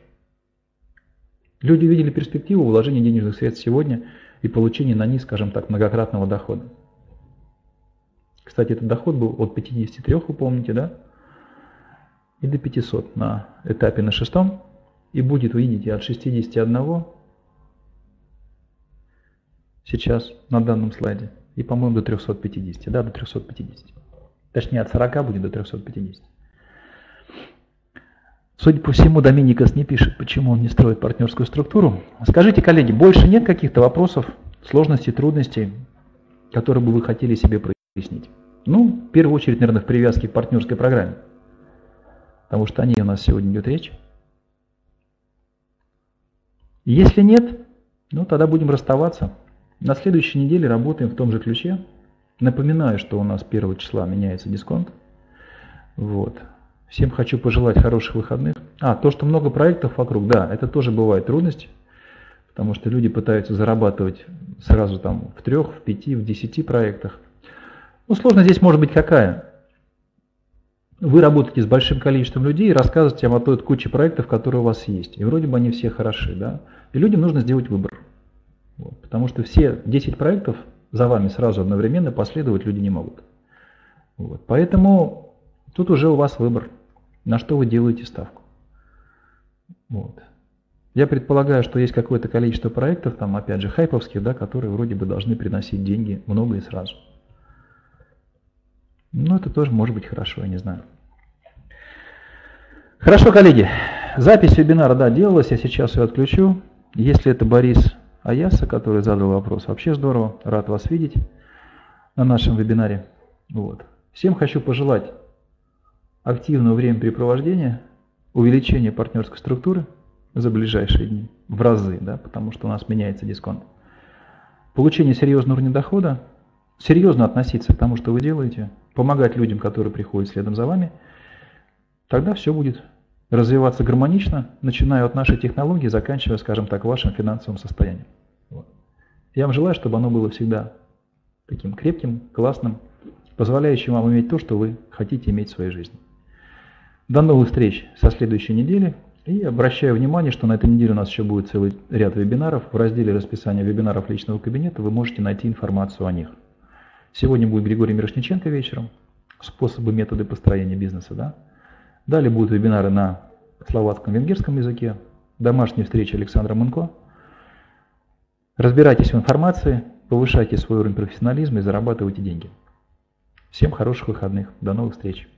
Люди видели перспективу вложения денежных средств сегодня и получения на них, скажем так, многократного дохода. Кстати, этот доход был от 53, вы помните, да? И до 500 на этапе на 6, и будет, вы видите, от 61 сейчас на данном слайде, и, по-моему, до 350, да, до 350, точнее, от 40 будет до 350. Судя по всему, Доминикас не пишет, почему он не строит партнерскую структуру. Скажите, коллеги, больше нет каких-то вопросов, сложностей, трудностей, которые бы вы хотели себе прояснить? Ну, в первую очередь, наверное, в привязке к партнерской программе. Потому что о ней у нас сегодня идет речь. Если нет, ну тогда будем расставаться. На следующей неделе работаем в том же ключе. Напоминаю, что у нас 1 числа меняется дисконт. Вот. Всем хочу пожелать хороших выходных. То, что много проектов вокруг, да, это тоже бывает трудность, потому что люди пытаются зарабатывать сразу там в 3, в 5, в 10 проектах. Ну, сложно здесь может быть какая. Вы работаете с большим количеством людей и рассказываете им о той куче проектов, которые у вас есть. И вроде бы они все хороши, да. И людям нужно сделать выбор. Вот. Потому что все 10 проектов за вами сразу одновременно последовать люди не могут. Вот. Поэтому тут уже у вас выбор, на что вы делаете ставку. Вот. Я предполагаю, что есть какое-то количество проектов, там опять же хайповских, да, которые вроде бы должны приносить деньги много и сразу. Ну, это тоже может быть хорошо, я не знаю. Хорошо, коллеги. Запись вебинара, да, делалась, я сейчас ее отключу. Если это Борис Аяса, который задал вопрос, вообще здорово. Рад вас видеть на нашем вебинаре. Вот. Всем хочу пожелать активного времяпрепровождения, увеличения партнерской структуры за ближайшие дни, в разы, да, потому что у нас меняется дисконт. Получение серьезного уровня дохода, серьезно относиться к тому, что вы делаете, помогать людям, которые приходят следом за вами, тогда все будет развиваться гармонично, начиная от нашей технологии, заканчивая, скажем так, вашим финансовым состоянием. Вот. Я вам желаю, чтобы оно было всегда таким крепким, классным, позволяющим вам иметь то, что вы хотите иметь в своей жизни. До новых встреч со следующей недели. И обращаю внимание, что на этой неделе у нас еще будет целый ряд вебинаров. В разделе расписания вебинаров личного кабинета вы можете найти информацию о них. Сегодня будет Григорий Мирошниченко вечером. Способы, методы построения бизнеса. Да? Далее будут вебинары на словацком, венгерском языке. Домашняя встреча Александра Мунко. Разбирайтесь в информации, повышайте свой уровень профессионализма и зарабатывайте деньги. Всем хороших выходных. До новых встреч.